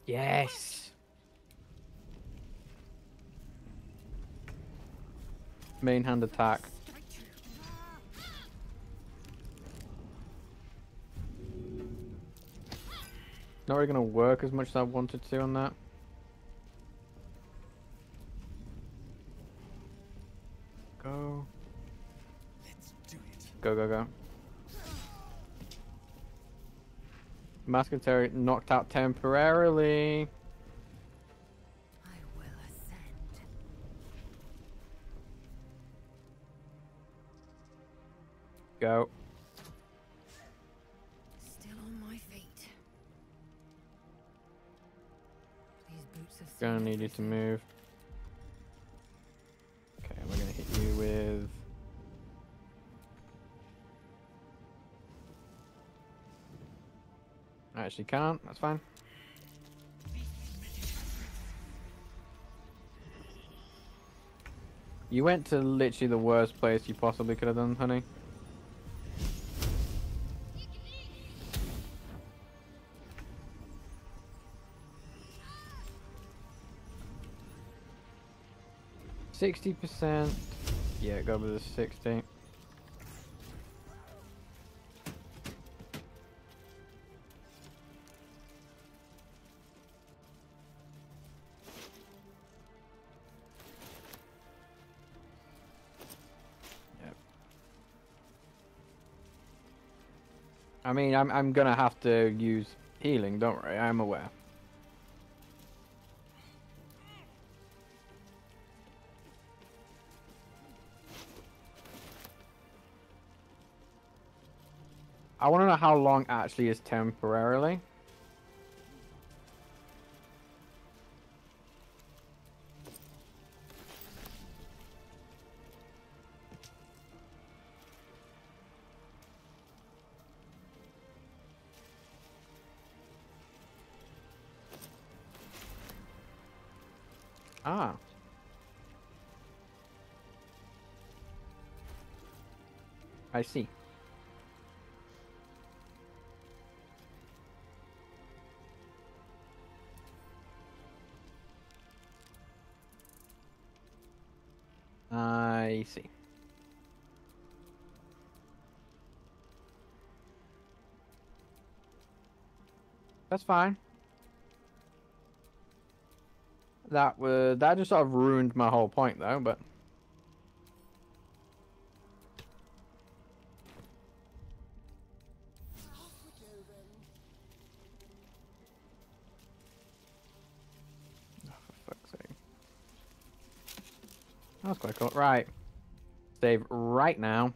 Yes. Main hand attack. Not really gonna work as much as I wanted to on that. Go. Let's do it. Go, go, go. Mask of Terror knocked out temporarily. Go. Still on my feet. These boots are gonna need you to move. Okay, we're gonna hit you with. I actually can't. That's fine. You went to literally the worst place you possibly could have done, honey. sixty percent. Yeah, go with the sixty. Yep. I mean, I'm I'm gonna have to use healing, don't worry, I'm aware. I want to know how long actually is temporarily. Ah. I see. I see. That's fine. That was that just sort of ruined my whole point though, but oh, for fuck's sake. That was quite cool. Right. Save right now.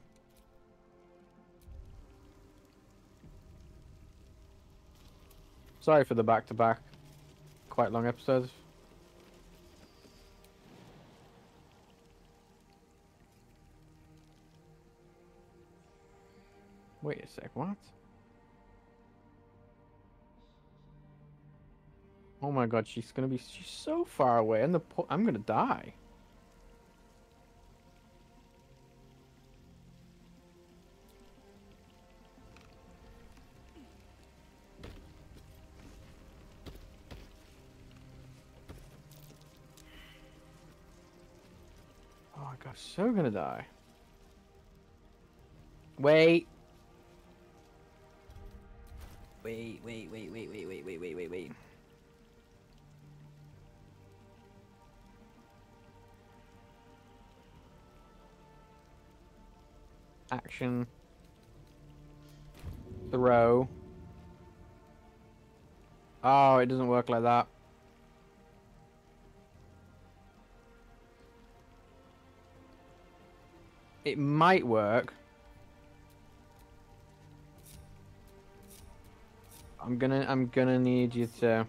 Sorry for the back-to-back, quite long episodes. Wait a sec, what? Oh my god, she's gonna be, she's so far away, and the po- I'm gonna die. I'm so gonna die. Wait. Wait, wait, wait, wait, wait, wait, wait, wait, wait, wait. Action. Throw. Oh, it doesn't work like that. It might work. I'm gonna, I'm gonna need you to.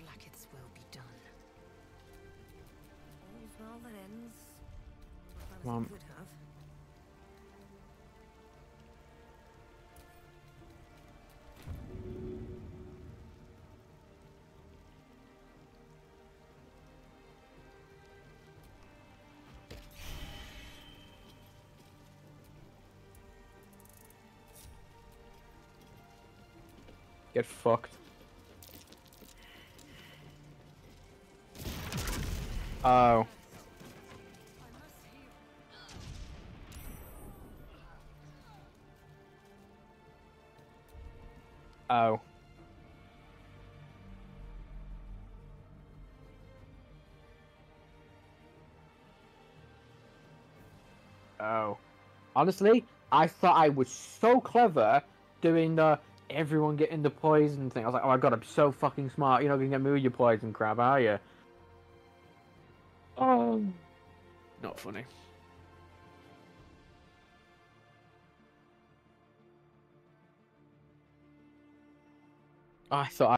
Vlaakith's will be done. Well, that ends. Mom. Get fucked. Oh. Oh. Oh. Honestly, I thought I was so clever doing the everyone getting the poison thing. I was like, oh my god, I'm so fucking smart. You're not gonna get me with your poison crap, are you? Oh. Not funny. I thought I...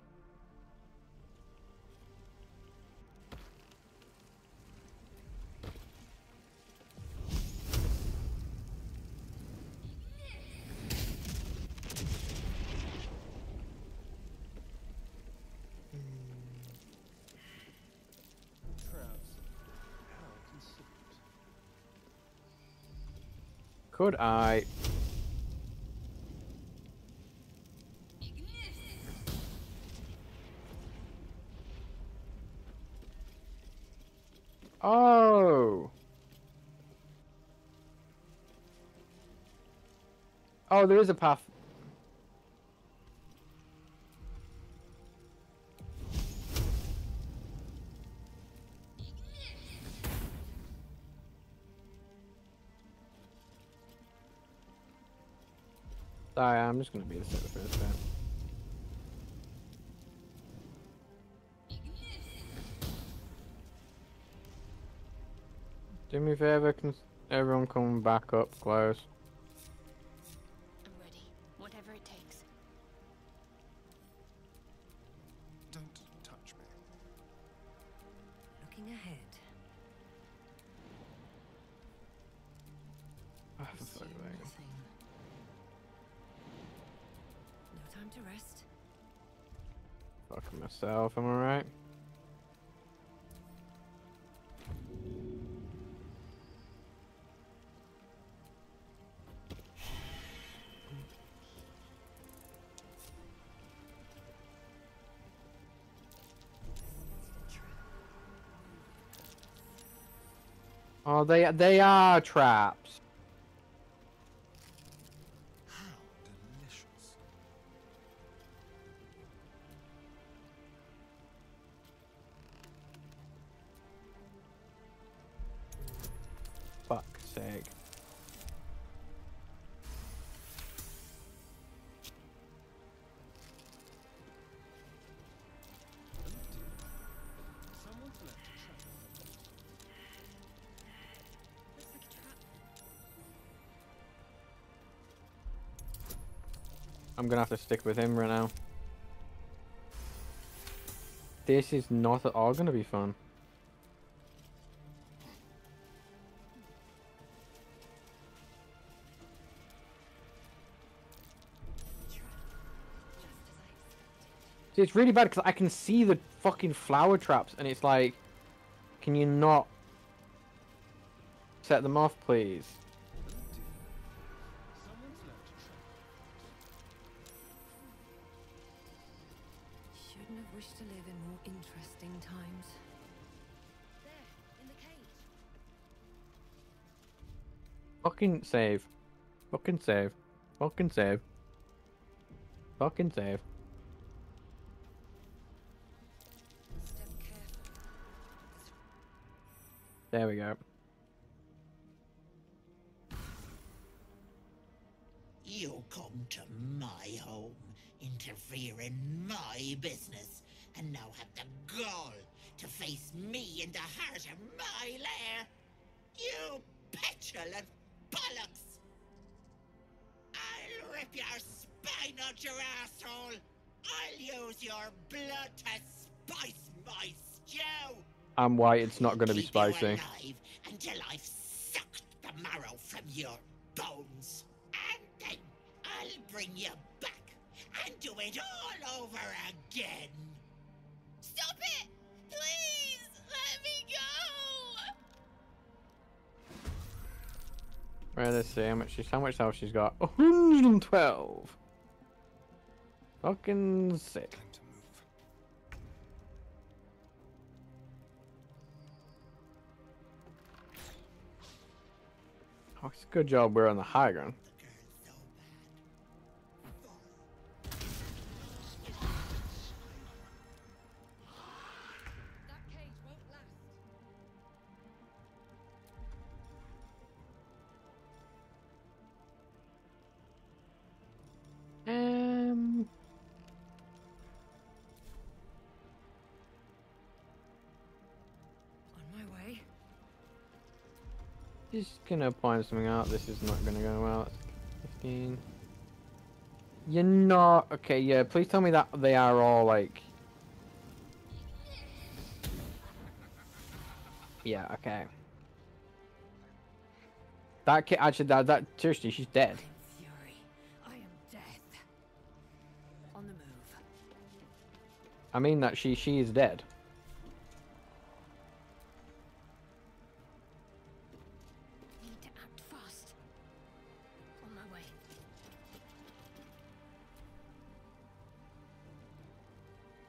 Could I? Oh. Oh, there is a path. Sorry, I'm just gonna be the second first time. Do me a favor, can everyone come back up close? I'm ready, whatever it takes. Don't touch me. Looking ahead. Oh, for fuck's sake. Time to rest. Fucking myself, am I right? Oh, they they are traps. How delicious. Fuck's sake. I'm gonna have to stick with him right now. This is not at all gonna be fun. See, it's really bad because I can see the fucking flower traps and it's like, can you not set them off, please? Fucking save. Fucking save. Fucking save. Fucking save. There we go. You come to my home, interfere in my business, and now have the gall to face me in the heart of my lair. You petulant bollocks! I'll rip your spine out your asshole! I'll use your blood to spice my stew! I'm white, it's not gonna be spicy. Keep you alive until I've sucked the marrow from your bones. And then I'll bring you back and do it all over again! Stop it! Please! Let me go! Right, let's see how much she's how much health she's got. Oh, one hundred twelve. Fucking sick. Time to move. Oh, it's a good job we're on the high ground. Just gonna point something out. This is not gonna go well. fifteen. You're not okay. Yeah, please tell me that they are all like. Yeah. Okay. That kid actually. That that seriously, she's dead. Fury. I am death. On the move. I mean that she she is dead.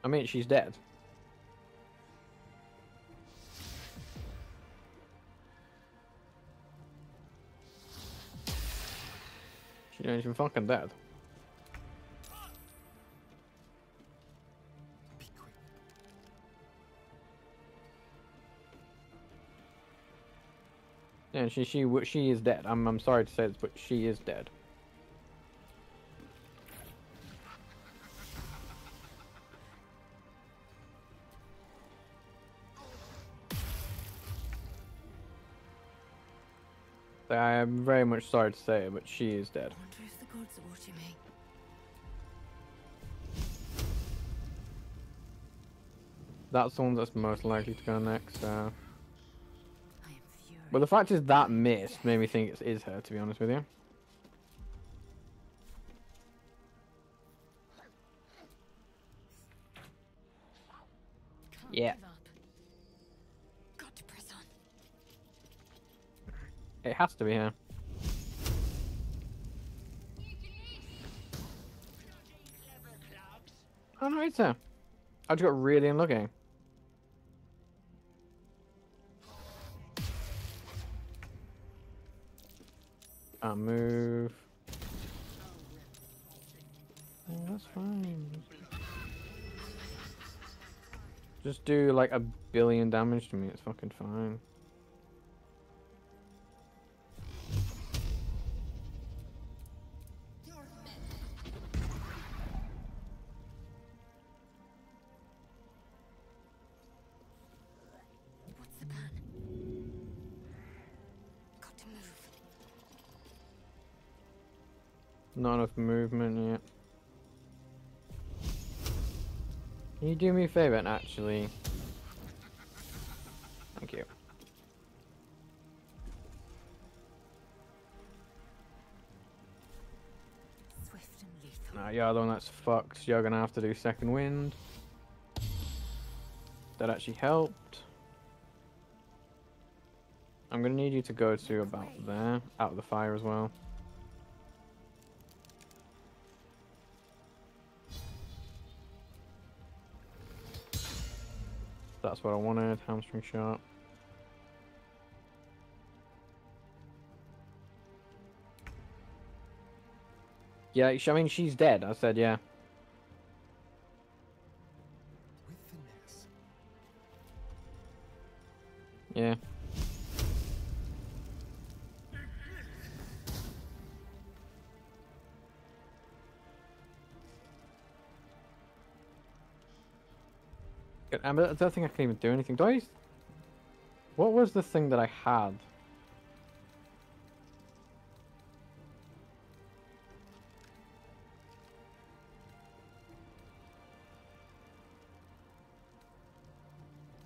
I mean, she's dead. She ain't even fucking dead. Yeah, she she she is dead. I'm I'm sorry to say this, but she is dead. I am very much sorry to say it, but she is dead. I wonder if the gods are watching me. That's the one that's most likely to go next. Uh... Well, the fact is that missed made me think it is her, to be honest with you. Yeah. Got to press on. It has to be here. Oh no, it's there. I just got really unlucky. I'll move. Oh, that's fine. Just do like a billion damage to me, it's fucking fine. Not enough movement yet. Can you do me a favor and actually... Thank you. Swift and lethal. Nah, you're the one that's fucked. You're gonna have to do second wind. That actually helped. I'm gonna need you to go to about there. Out of the fire as well. That's what I wanted, hamstring shot. Yeah, I mean, she's dead. I said, yeah. Yeah. I don't think I can even do anything. Do I... What was the thing that I had?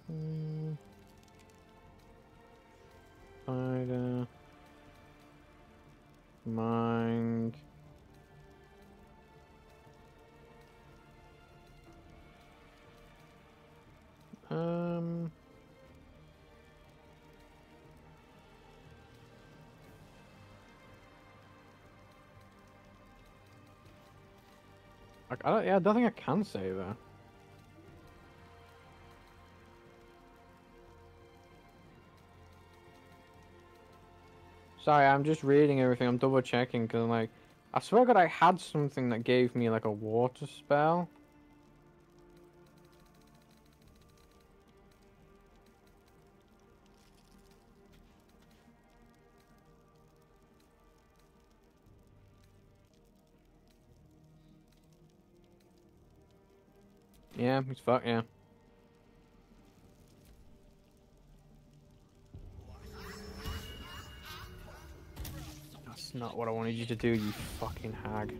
Hmm. Spider. Mind. Um. I don't. Yeah, I don't think I can save her. Sorry, I'm just reading everything. I'm double checking because I'm like, I swear God, I had something that gave me like a water spell. Yeah, he's fucked, yeah. That's not what I wanted you to do, you fucking hag.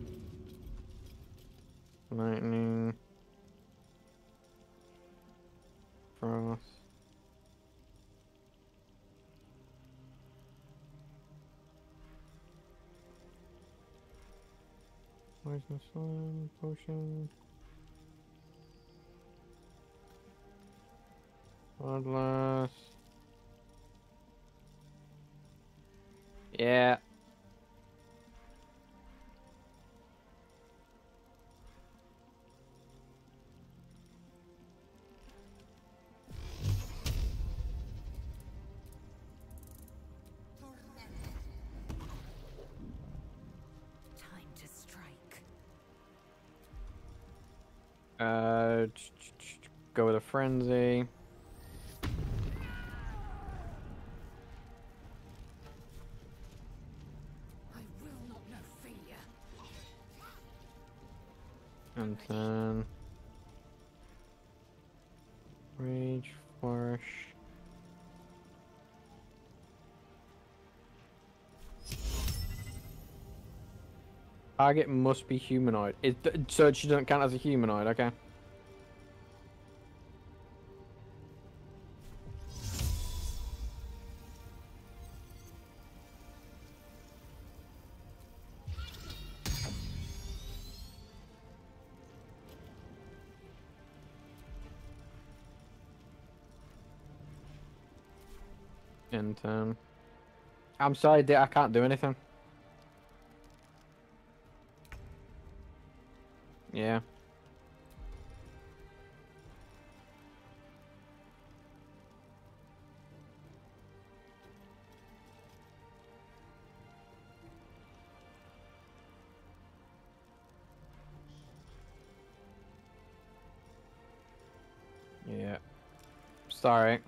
Lightning. Frost. Poison slime, potion. Bloodlust. Yeah. Time to strike. Uh, go with a frenzy. And then Rage Flourish. Target must be humanoid. It, so she doesn't count as a humanoid, okay. in town. I'm sorry, I can't do anything. Yeah. Yeah. Sorry.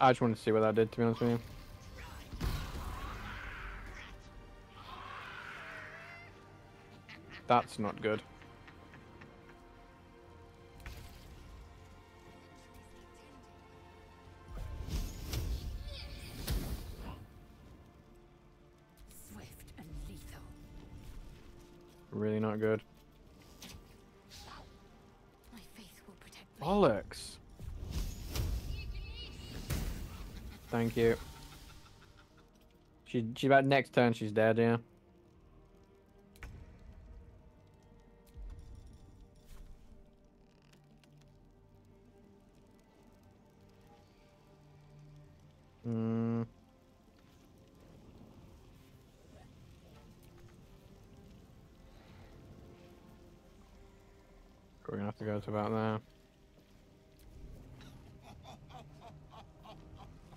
I just wanted to see what that did, to be honest with you. That's not good. Swift and lethal. Really not good. My faith will protect me. Bollocks. Thank you. She, she about next turn she's dead, yeah. Mm. We're gonna have to go to about there.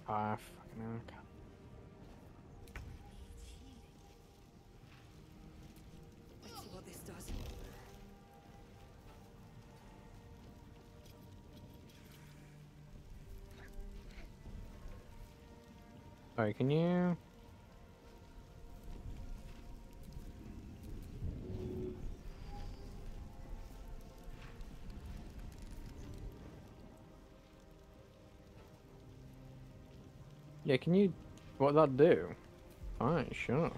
Ah, fucking hell. Let's see what this does. Alright, can you? Yeah, can you... what that do? Alright, sure.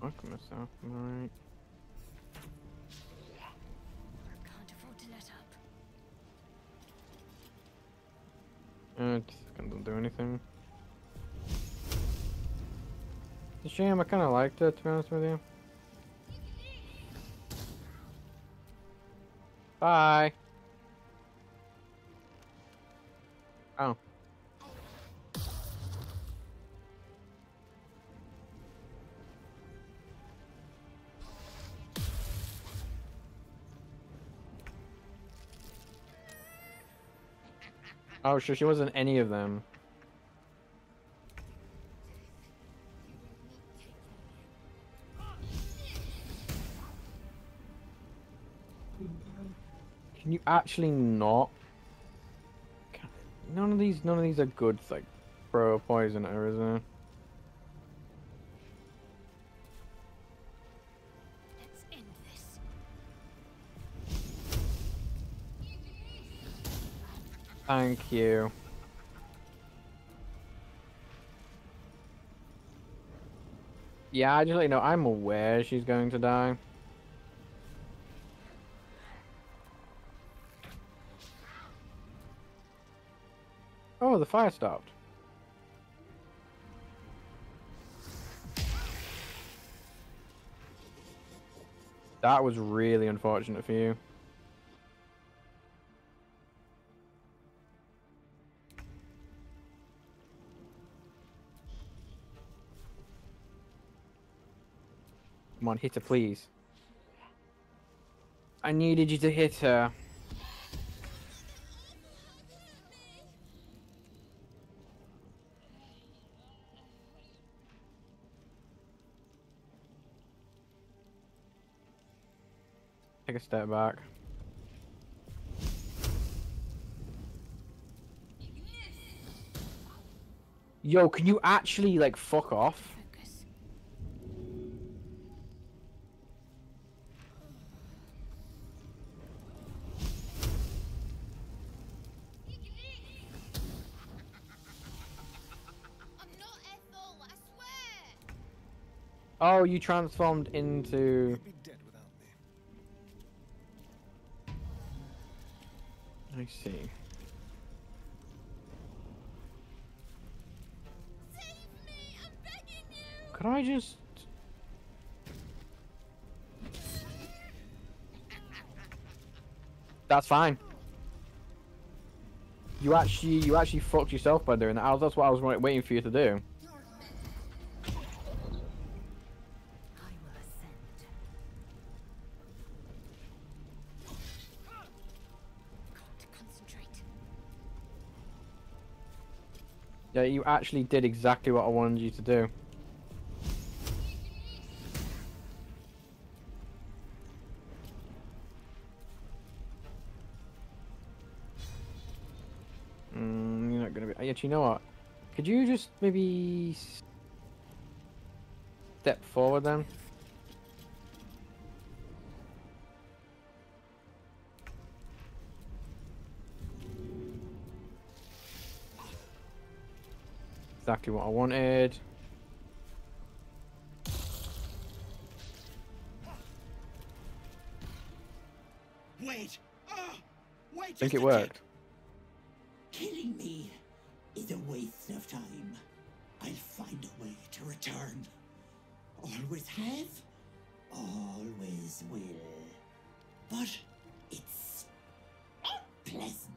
Fuck myself, alright. Uh, just don't do anything. It's a shame, I kind of liked it, to be honest with you. Bye! Oh. Oh, sure, she wasn't any of them. Can you actually not? None of these, none of these are good. Like, bro, poison her, isn't there? Thank you. Yeah, I just let you know, I'm aware she's going to die. Oh, the fire stopped. That was really unfortunate for you. Come on, hit her, please. I needed you to hit her. Take a step back. Yo, can you actually, like, fuck off? Oh, you transformed into... I see. Could I just... That's fine. You actually, you actually fucked yourself by doing that. That's what I was waiting for you to do. Yeah, you actually did exactly what I wanted you to do. Mm, you're not gonna be. Actually, you know what? Could you just maybe step forward then? Exactly what I wanted. Wait! Oh, wait! I think it worked. Killing me is a waste of time. I'll find a way to return. Always have, always will. But it's unpleasant.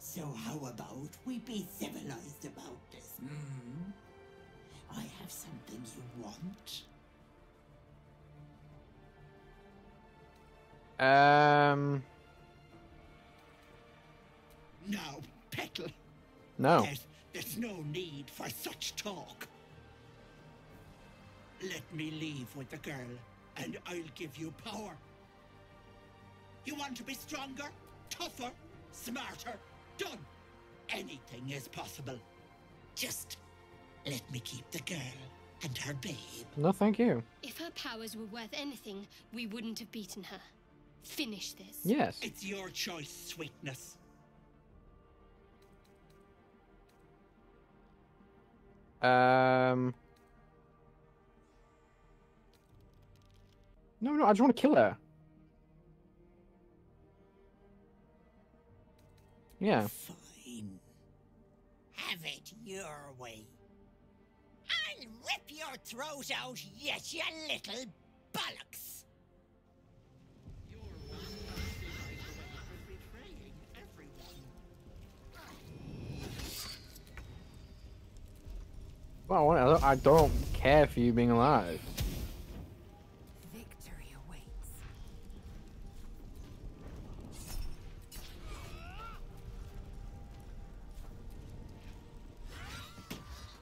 So how about we be civilized about this, hmm? I have something you want. Um... No, Petal. No. There's, there's no need for such talk. Let me leave with the girl, and I'll give you power. You want to be stronger, tougher, smarter? Done. Anything is possible. Just let me keep the girl and her babe. No, thank you. If her powers were worth anything, we wouldn't have beaten her. Finish this. Yes. It's your choice, sweetness. Um. No, no, I just want to kill her. Yeah. Fine. Have it your way. I'll rip your throat out yet, you little bollocks. You're one for betraying everyone. Well, I don't care for you being alive.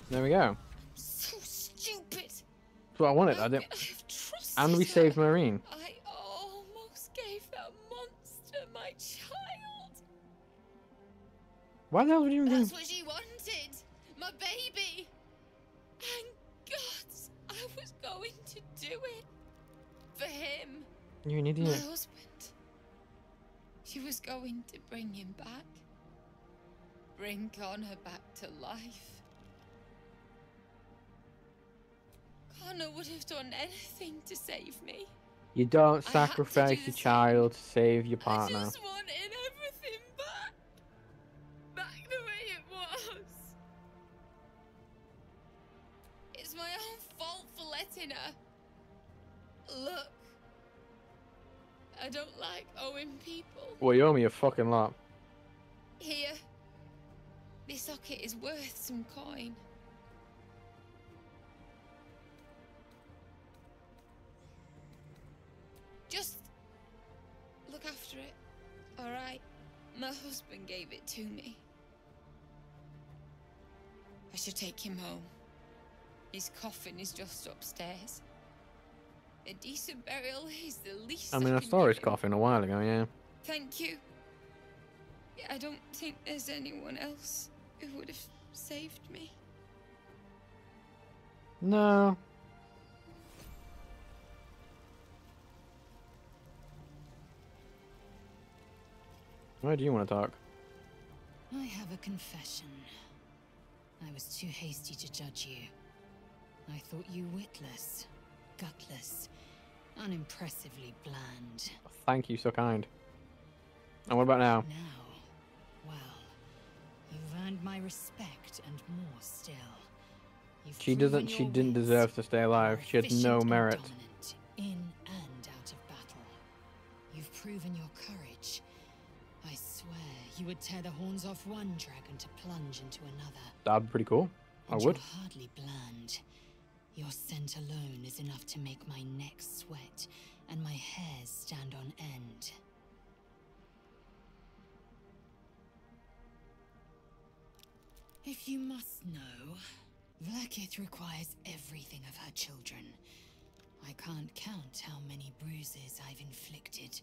There we go. So stupid. That's what I wanted. I didn't. And we saved Marine. I almost gave that monster my child. Why the hell would you even? That's what she wanted. My baby. And God, I was going to do it for him. You're an idiot. My husband. She was going to bring him back. Bring Connor back to life. Connor would have done anything to save me. You don't sacrifice your child to save your partner. I just wanted everything back. Back the way it was. It's my own fault for letting her. Look. I don't like owing people. Well, you owe me a fucking lot. Here. This socket is worth some coin. Just look after it, all right? My husband gave it to me. I should take him home. His coffin is just upstairs. A decent burial is the least I mean, I saw his coffin a while ago, yeah. Thank you. I don't think there's anyone else who would have saved me. No. Why do you want to talk? I have a confession. I was too hasty to judge you. I thought you witless, gutless, unimpressively bland. Thank you, so kind. And what about now? Now, well, you've earned my respect and more still. You've she doesn't. She didn't deserve to stay alive. She had no merit. In and out of battle, you've proven your courage. I swear, you would tear the horns off one dragon to plunge into another. That'd be pretty cool. I would. Hardly bland. Your scent alone is enough to make my neck sweat and my hairs stand on end. If you must know, Vlaakith requires everything of her children. I can't count how many bruises I've inflicted.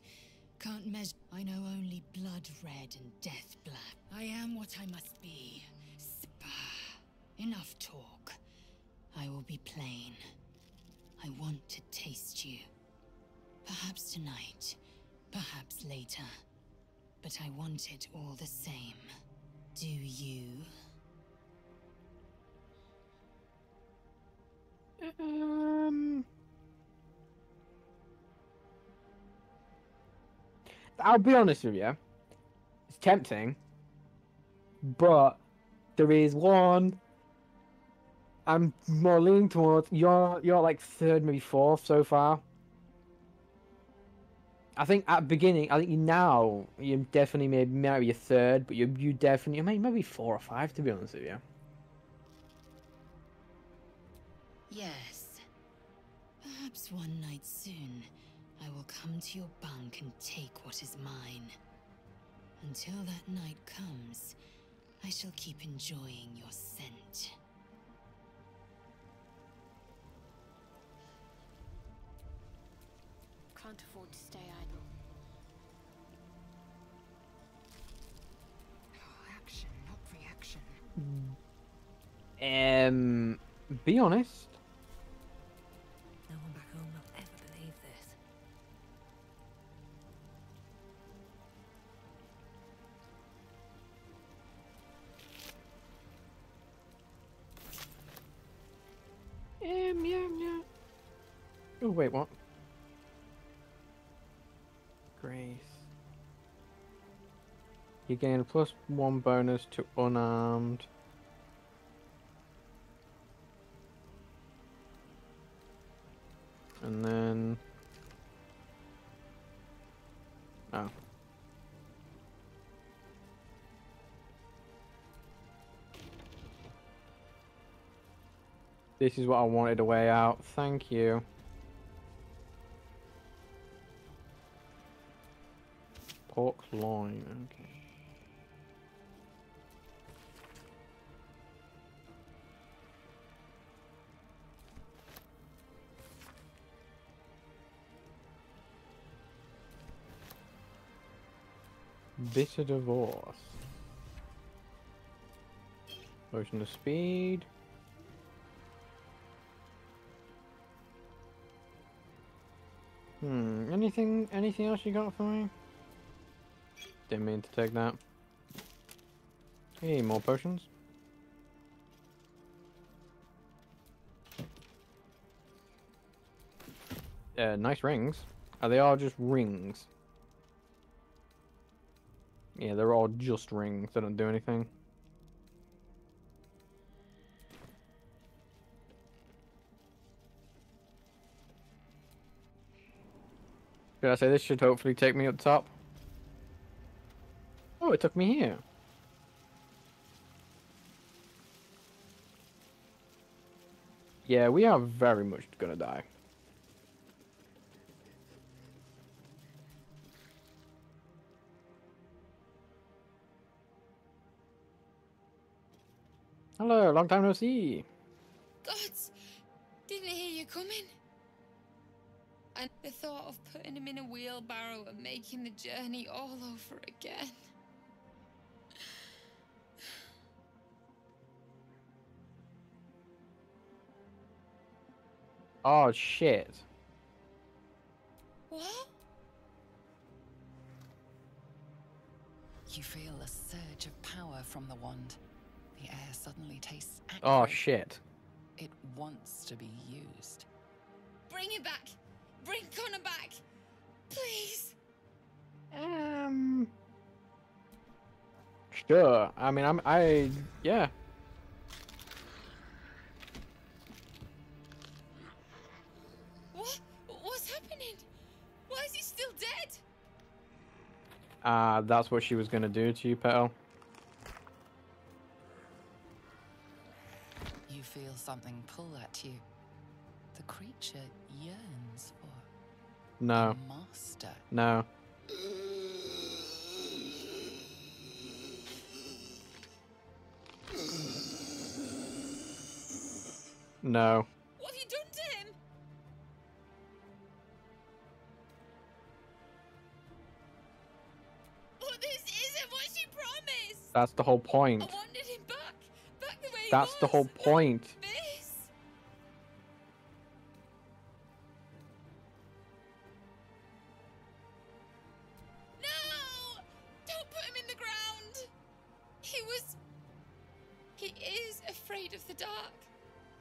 Can't measure. I know only blood red and death black. I am what I must be. Spa. Enough talk. I will be plain. I want to taste you. Perhaps tonight, perhaps later. But I want it all the same. Do you? Um... I'll be honest with you. It's tempting. But there is one... I'm more leaning towards you're you're like third, maybe fourth so far. I think at the beginning, I think you now you definitely may might be a third, but you you definitely you may maybe four or five to be honest with you. Yes. Perhaps one night soon, I will come to your bunk and take what is mine. Until that night comes, I shall keep enjoying your scent. Can't afford to stay idle. Oh, action, not reaction. Um, be honest. No one back home will ever believe this. Um, yeah, yeah. Oh, wait, what? Grace. You gain a plus one bonus to unarmed. And then... Oh. This is what I wanted, a way out. Thank you. Pork loin, okay. Bitter divorce. Potion of speed. Hmm, anything anything else you got for me? Didn't mean to take that. Hey, more potions. Uh, nice rings. Are they all just rings? Yeah, they're all just rings. They don't do anything. Should I say this should hopefully take me up top? Oh, it took me here. Yeah, we are very much gonna die. Hello, long time no see. Gods, didn't hear you coming. And the thought of putting him in a wheelbarrow and making the journey all over again. Oh, shit. What? You feel a surge of power from the wand. The air suddenly tastes acrid. Oh, shit. It wants to be used. Bring him back. Bring Connor back. Please. Um. Sure. I mean, I'm. I. Yeah. What? What's happening? Why is he still dead? Ah, uh, that's what she was gonna do to you, Petal. You feel something pull at you. The creature yearns for. No. A master. No. No. What have you done to him? Well, this isn't what she promised. That's the whole point. I wanted him back. Back the way he was. That's the whole point. This. No! Don't put him in the ground. He was. He is afraid of the dark.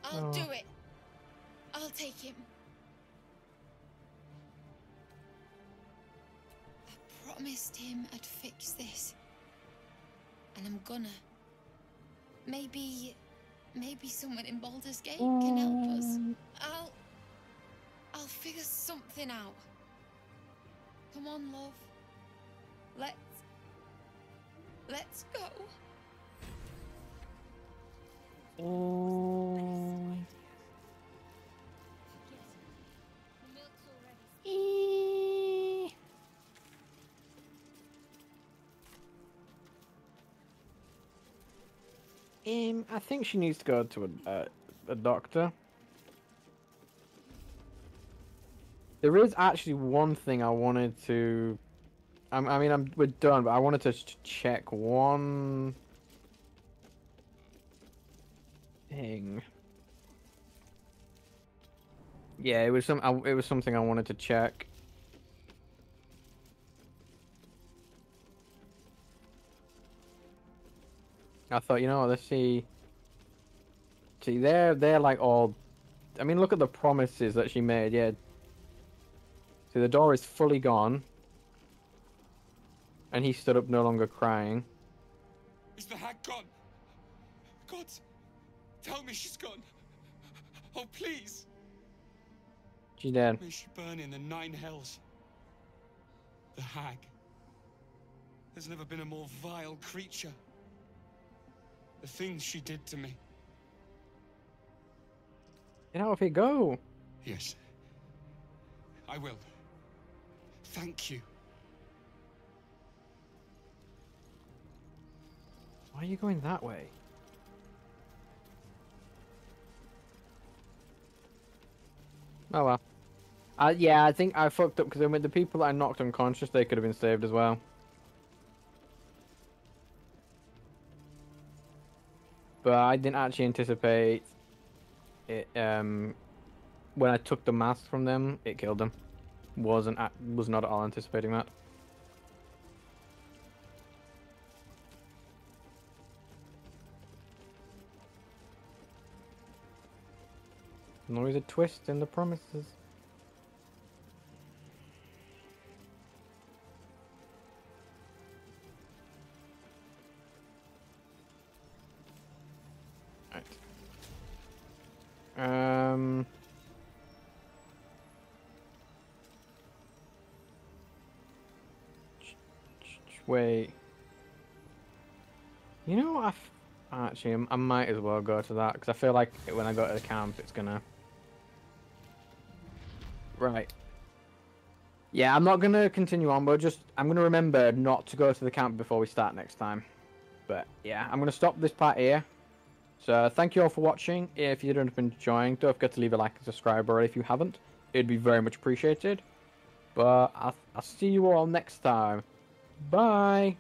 I'll oh. do it. I'll take him. I promised him I'd fix this. And I'm gonna. Maybe, maybe someone in Baldur's Gate um. can help us. I'll, I'll figure something out. Come on, love. Let's, let's go. Oh. E um, I think she needs to go to a, a, a doctor. There is actually one thing I wanted to. I, I mean, I'm we're done, but I wanted to check one. Thing. Yeah, it was some. I, it was something I wanted to check. I thought, you know, let's see. See, they're they're like all. I mean, look at the promises that she made. Yeah. See, the door is fully gone. And he stood up, no longer crying. Is the hag gone? God. Tell me she's gone. Oh, please. She's dead. May she burn in the nine hells. The hag. There's never been a more vile creature. The things she did to me. You know, if you go. Yes. I will. Thank you. Why are you going that way? Oh well. Uh, yeah, I think I fucked up because then with the people that I knocked unconscious, they could have been saved as well. But I didn't actually anticipate it. Um, when I took the mask from them, it killed them. Wasn't at, was not at all anticipating that. There's always a twist in the promises. Right. Um. Wait. You know what? I actually, I might as well go to that because I feel like when I go to the camp, it's gonna. Right. Yeah, I'm not going to continue on, but just I'm going to remember not to go to the camp before we start next time. But yeah, I'm going to stop this part here. So thank you all for watching. If you haven't been enjoying, don't forget to leave a like and subscribe already if you haven't. It'd be very much appreciated. But I'll, I'll see you all next time. Bye.